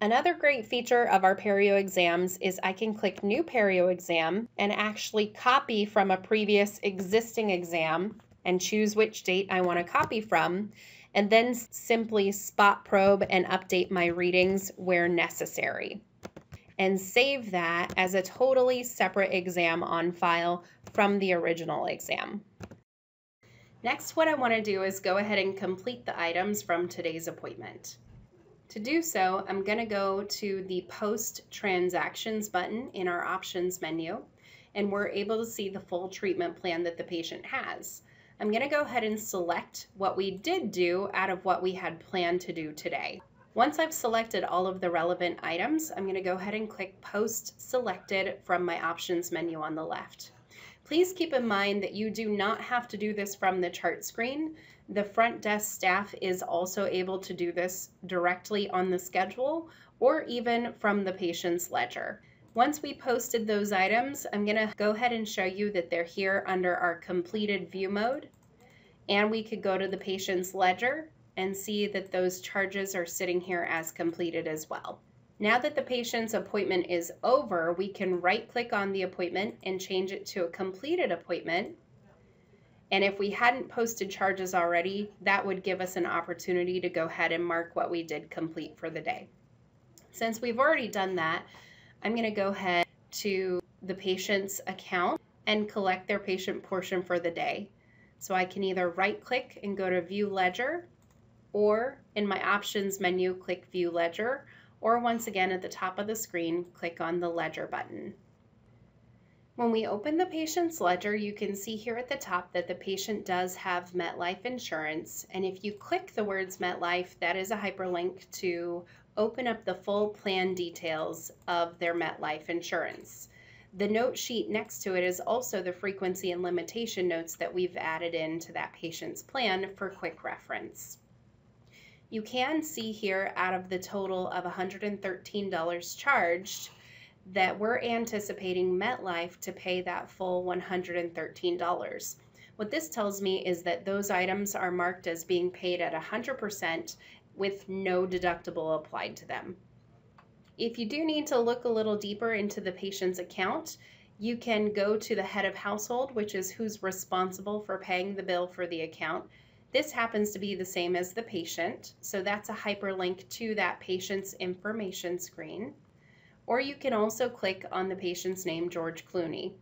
Another great feature of our perio exams is I can click New Perio Exam and actually copy from a previous existing exam and choose which date I want to copy from, and then simply spot probe and update my readings where necessary, and save that as a totally separate exam on file from the original exam. Next, what I want to do is go ahead and complete the items from today's appointment. To do so, I'm going to go to the Post Transactions button in our Options menu, and we're able to see the full treatment plan that the patient has. I'm going to go ahead and select what we did do out of what we had planned to do today. Once I've selected all of the relevant items, I'm going to go ahead and click Post Selected from my Options menu on the left. Please keep in mind that you do not have to do this from the chart screen. The front desk staff is also able to do this directly on the schedule or even from the patient's ledger. Once we posted those items, I'm going to go ahead and show you that they're here under our completed view mode. And we could go to the patient's ledger and see that those charges are sitting here as completed as well. Now that the patient's appointment is over, we can right-click on the appointment and change it to a completed appointment. And if we hadn't posted charges already, that would give us an opportunity to go ahead and mark what we did complete for the day. Since we've already done that, I'm going to go ahead to the patient's account and collect their patient portion for the day. So I can either right-click and go to View Ledger, or in my Options menu, click View Ledger, or once again at the top of the screen, click on the Ledger button. When we open the patient's ledger, you can see here at the top that the patient does have MetLife insurance, and if you click the words MetLife, that is a hyperlink to open up the full plan details of their MetLife insurance. The note sheet next to it is also the frequency and limitation notes that we've added into that patient's plan for quick reference. You can see here out of the total of one hundred thirteen dollars charged that we're anticipating MetLife to pay that full one hundred thirteen dollars. What this tells me is that those items are marked as being paid at one hundred percent with no deductible applied to them. If you do need to look a little deeper into the patient's account, you can go to the head of household, which is who's responsible for paying the bill for the account. This happens to be the same as the patient, so that's a hyperlink to that patient's information screen. Or you can also click on the patient's name, George Clooney,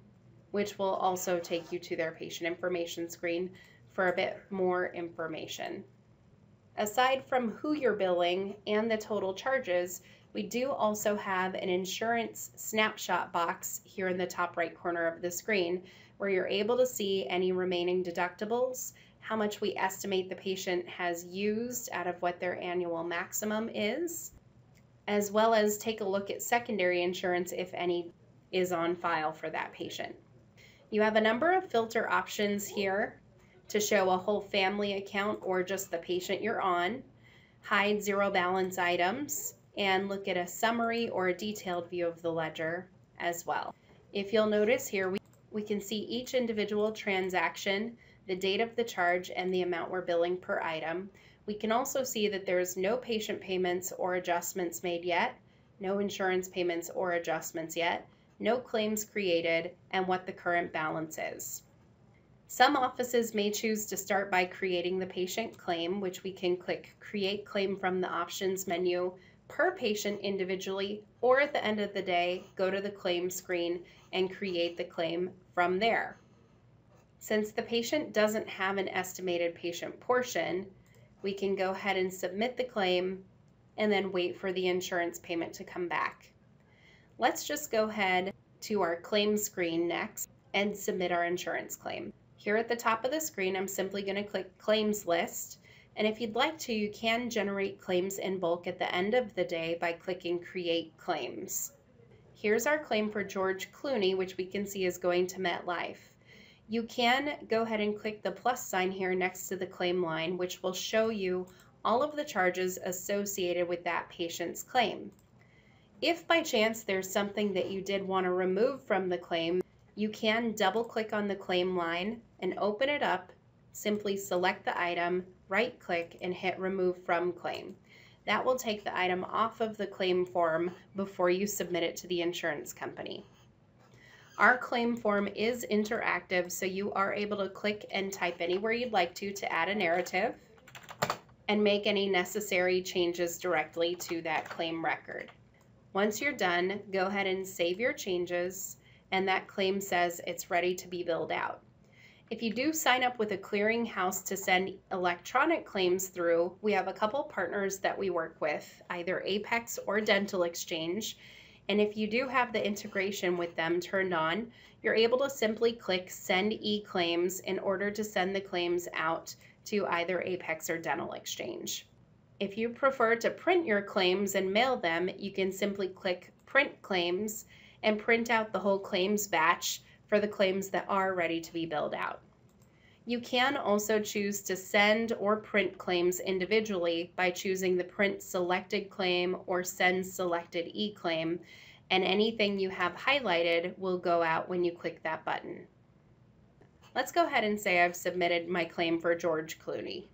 which will also take you to their patient information screen for a bit more information. Aside from who you're billing and the total charges, we do also have an insurance snapshot box here in the top right corner of the screen where you're able to see any remaining deductibles, how much we estimate the patient has used out of what their annual maximum is, as well as take a look at secondary insurance if any is on file for that patient. You have a number of filter options here to show a whole family account or just the patient you're on, hide zero balance items, and look at a summary or a detailed view of the ledger as well. If you'll notice here, we, we can see each individual transaction, the date of the charge, and the amount we're billing per item. We can also see that there's no patient payments or adjustments made yet, no insurance payments or adjustments yet, no claims created, and what the current balance is. Some offices may choose to start by creating the patient claim, which we can click Create Claim from the Options menu per patient individually, or at the end of the day, go to the claim screen and create the claim from there. Since the patient doesn't have an estimated patient portion, we can go ahead and submit the claim and then wait for the insurance payment to come back. Let's just go ahead to our claim screen next and submit our insurance claim. Here at the top of the screen, I'm simply going to click Claims List, and if you'd like to, you can generate claims in bulk at the end of the day by clicking Create Claims. Here's our claim for George Clooney, which we can see is going to MetLife. You can go ahead and click the plus sign here next to the claim line, which will show you all of the charges associated with that patient's claim. If by chance there's something that you did want to remove from the claim, you can double click on the claim line and open it up, simply select the item, right click, and hit Remove From Claim. That will take the item off of the claim form before you submit it to the insurance company. Our claim form is interactive, so you are able to click and type anywhere you'd like to to add a narrative and make any necessary changes directly to that claim record. Once you're done, go ahead and save your changes, and that claim says it's ready to be billed out. If you do sign up with a clearinghouse to send electronic claims through, we have a couple partners that we work with, either Apex or Dental Exchange. And if you do have the integration with them turned on, you're able to simply click Send e-Claims in order to send the claims out to either Apex or Dental Exchange. If you prefer to print your claims and mail them, you can simply click Print Claims and print out the whole claims batch for the claims that are ready to be billed out. You can also choose to send or print claims individually by choosing the Print Selected Claim or Send Selected E-Claim, and anything you have highlighted will go out when you click that button. Let's go ahead and say I've submitted my claim for George Clooney.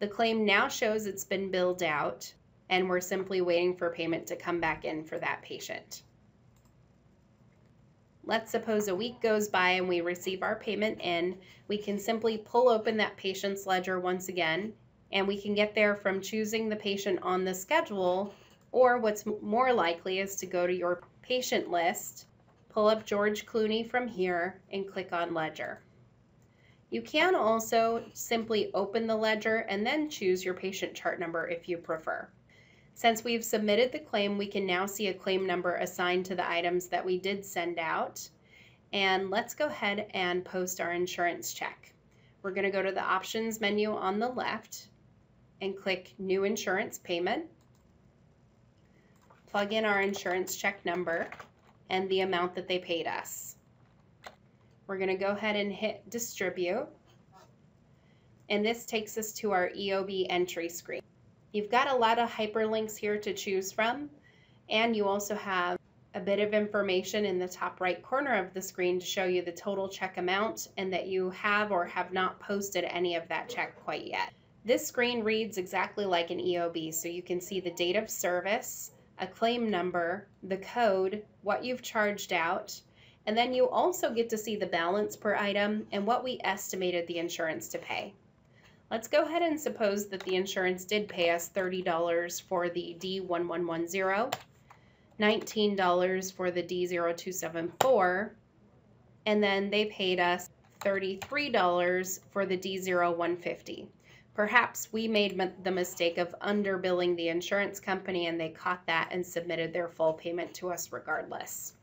The claim now shows it's been billed out, and we're simply waiting for payment to come back in for that patient. Let's suppose a week goes by and we receive our payment in. We can simply pull open that patient's ledger once again, and we can get there from choosing the patient on the schedule, or what's more likely is to go to your patient list, pull up George Clooney from here, and click on Ledger. You can also simply open the ledger and then choose your patient chart number if you prefer. Since we've submitted the claim, we can now see a claim number assigned to the items that we did send out. And let's go ahead and post our insurance check. We're going to go to the options menu on the left and click New Insurance Payment. Plug in our insurance check number and the amount that they paid us. We're going to go ahead and hit Distribute. And this takes us to our E O B entry screen. You've got a lot of hyperlinks here to choose from, and you also have a bit of information in the top right corner of the screen to show you the total check amount and that you have or have not posted any of that check quite yet. This screen reads exactly like an E O B, so you can see the date of service, a claim number, the code, what you've charged out, and then you also get to see the balance per item and what we estimated the insurance to pay. Let's go ahead and suppose that the insurance did pay us thirty dollars for the D one one one zero, nineteen dollars for the D zero two seven four, and then they paid us thirty-three dollars for the D zero one five zero. Perhaps we made the mistake of underbilling the insurance company and they caught that and submitted their full payment to us regardless.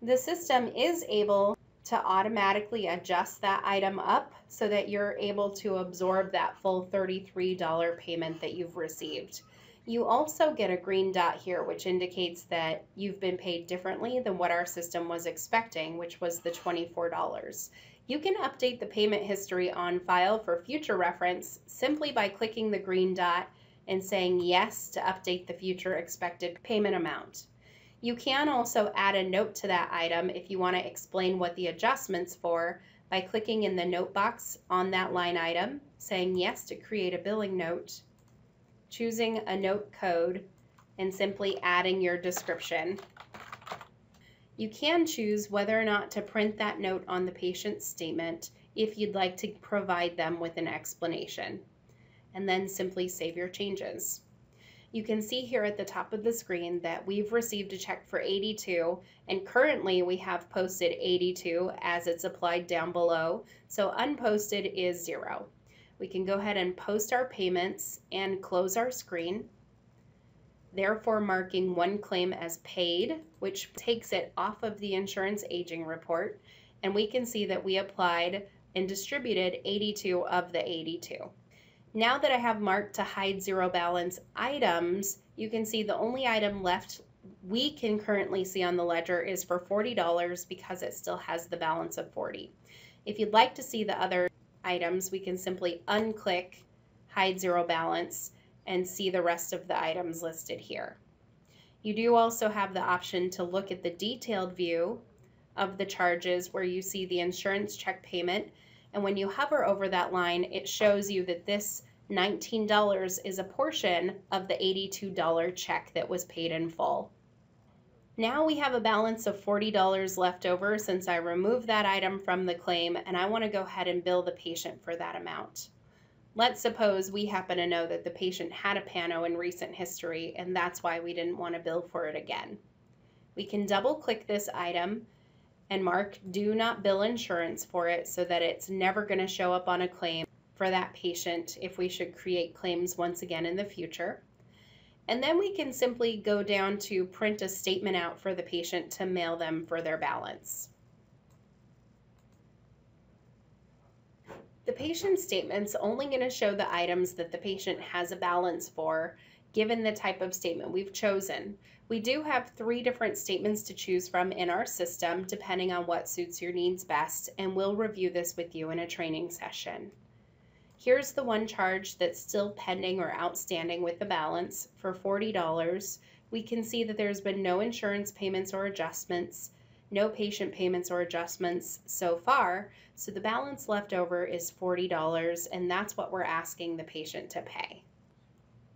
The system is able to automatically adjust that item up so that you're able to absorb that full thirty-three dollar payment that you've received. You also get a green dot here, which indicates that you've been paid differently than what our system was expecting, which was the twenty-four dollars. You can update the payment history on file for future reference simply by clicking the green dot and saying yes to update the future expected payment amount. You can also add a note to that item if you want to explain what the adjustment's for by clicking in the note box on that line item, saying yes to create a billing note, choosing a note code, and simply adding your description. You can choose whether or not to print that note on the patient's statement if you'd like to provide them with an explanation, and then simply save your changes. You can see here at the top of the screen that we've received a check for eighty-two dollars, and currently we have posted eighty-two dollars as it's applied down below, so unposted is zero. We can go ahead and post our payments and close our screen, therefore marking one claim as paid, which takes it off of the insurance aging report, and we can see that we applied and distributed eighty-two of the eighty-two. Now that I have marked to hide zero balance items, you can see the only item left we can currently see on the ledger is for forty dollars because it still has the balance of forty dollars. If you'd like to see the other items, we can simply unclick hide zero balance and see the rest of the items listed here. You do also have the option to look at the detailed view of the charges where you see the insurance check payment. And when you hover over that line, it shows you that this nineteen dollars is a portion of the eighty-two dollar check that was paid in full. Now we have a balance of forty dollars left over since I removed that item from the claim, and I want to go ahead and bill the patient for that amount. Let's suppose we happen to know that the patient had a pano in recent history, and that's why we didn't want to bill for it again. We can double-click this item and mark do not bill insurance for it so that it's never going to show up on a claim for that patient if we should create claims once again in the future. And then we can simply go down to print a statement out for the patient to mail them for their balance. The patient statement's only going to show the items that the patient has a balance for given the type of statement we've chosen. We do have three different statements to choose from in our system, depending on what suits your needs best, and we'll review this with you in a training session. Here's the one charge that's still pending or outstanding with the balance for forty dollars. We can see that there's been no insurance payments or adjustments, no patient payments or adjustments so far, so the balance left over is forty dollars, and that's what we're asking the patient to pay.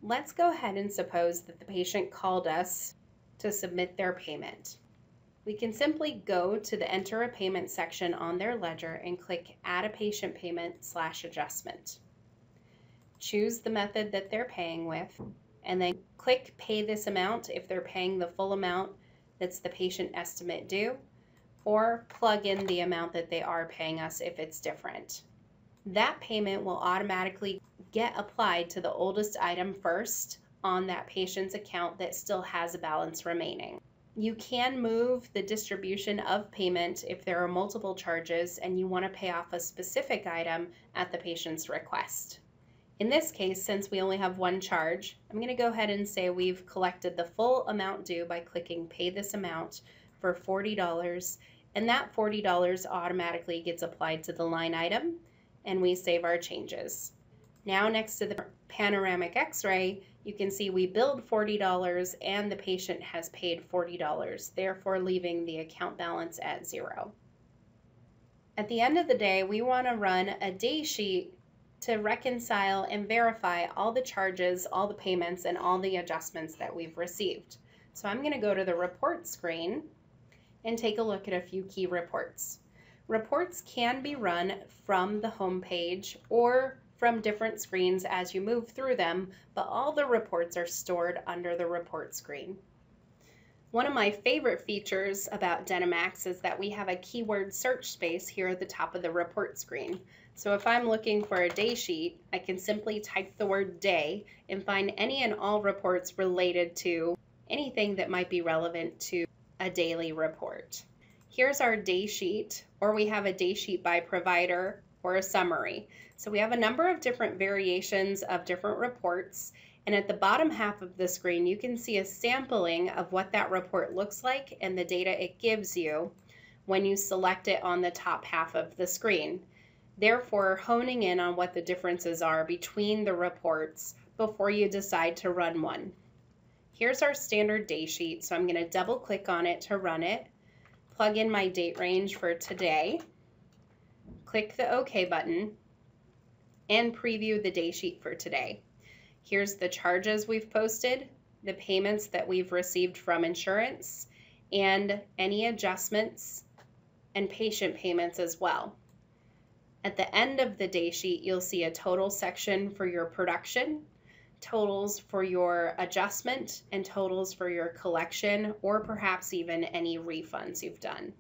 Let's go ahead and suppose that the patient called us to submit their payment. We can simply go to the Enter a Payment section on their ledger and click Add a Patient Payment slash Adjustment. Choose the method that they're paying with, and then click Pay this amount if they're paying the full amount that's the patient estimate due, or plug in the amount that they are paying us if it's different. That payment will automatically get applied to the oldest item first on that patient's account that still has a balance remaining. You can move the distribution of payment if there are multiple charges and you want to pay off a specific item at the patient's request. In this case, since we only have one charge, I'm going to go ahead and say we've collected the full amount due by clicking Pay this amount for forty dollars, and that forty dollars automatically gets applied to the line item, and we save our changes. Now next to the panoramic x-ray, you can see we billed forty dollars and the patient has paid forty dollars, therefore leaving the account balance at zero. At the end of the day, we want to run a day sheet to reconcile and verify all the charges, all the payments, and all the adjustments that we've received. So I'm going to go to the report screen and take a look at a few key reports. Reports can be run from the home page or from different screens as you move through them, but all the reports are stored under the report screen. One of my favorite features about DentiMax is that we have a keyword search space here at the top of the report screen. So if I'm looking for a day sheet, I can simply type the word day and find any and all reports related to anything that might be relevant to a daily report. Here's our day sheet, or we have a day sheet by provider or a summary. So we have a number of different variations of different reports. And at the bottom half of the screen, you can see a sampling of what that report looks like and the data it gives you when you select it on the top half of the screen, therefore honing in on what the differences are between the reports before you decide to run one. Here's our standard day sheet, so I'm going to double click on it to run it, plug in my date range for today, click the OK button, and preview the day sheet for today. Here's the charges we've posted, the payments that we've received from insurance, and any adjustments and patient payments as well. At the end of the day sheet, you'll see a total section for your production, totals for your adjustment, and totals for your collection, or perhaps even any refunds you've done.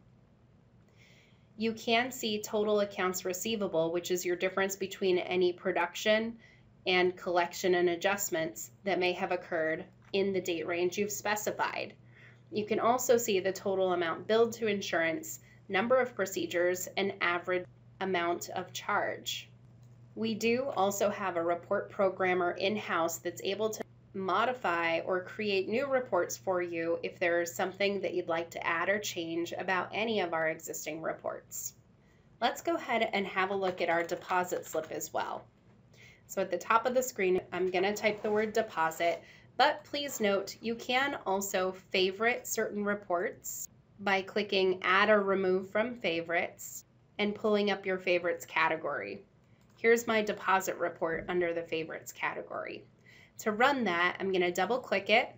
You can see total accounts receivable, which is your difference between any production and collection and adjustments that may have occurred in the date range you've specified. You can also see the total amount billed to insurance, number of procedures, and average amount of charge. We do also have a report programmer in-house that's able to modify or create new reports for you if there is something that you'd like to add or change about any of our existing reports. Let's go ahead and have a look at our deposit slip as well. So at the top of the screen, I'm going to type the word deposit, but please note you can also favorite certain reports by clicking Add or Remove from Favorites and pulling up your favorites category. Here's my deposit report under the favorites category. To run that, I'm going to double click it,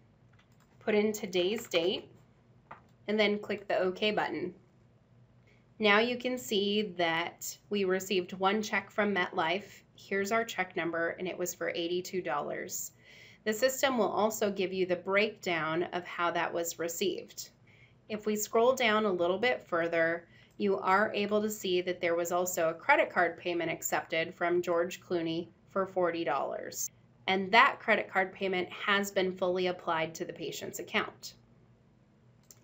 put in today's date, and then click the OK button. Now you can see that we received one check from MetLife. Here's our check number, and it was for eighty-two dollars. The system will also give you the breakdown of how that was received. If we scroll down a little bit further, you are able to see that there was also a credit card payment accepted from George Clooney for forty dollars. And that credit card payment has been fully applied to the patient's account.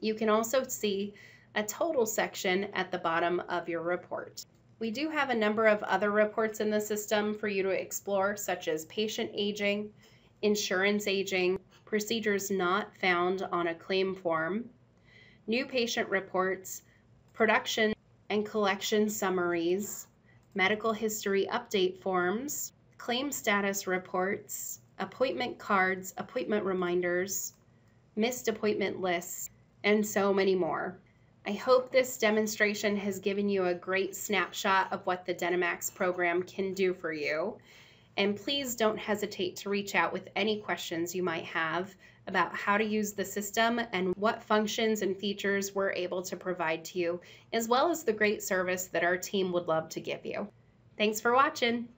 You can also see a total section at the bottom of your report. We do have a number of other reports in the system for you to explore, such as patient aging, insurance aging, procedures not found on a claim form, new patient reports, production and collection summaries, medical history update forms, claim status reports, appointment cards, appointment reminders, missed appointment lists, and so many more. I hope this demonstration has given you a great snapshot of what the DentiMax program can do for you. And please don't hesitate to reach out with any questions you might have about how to use the system and what functions and features we're able to provide to you, as well as the great service that our team would love to give you. Thanks for watching.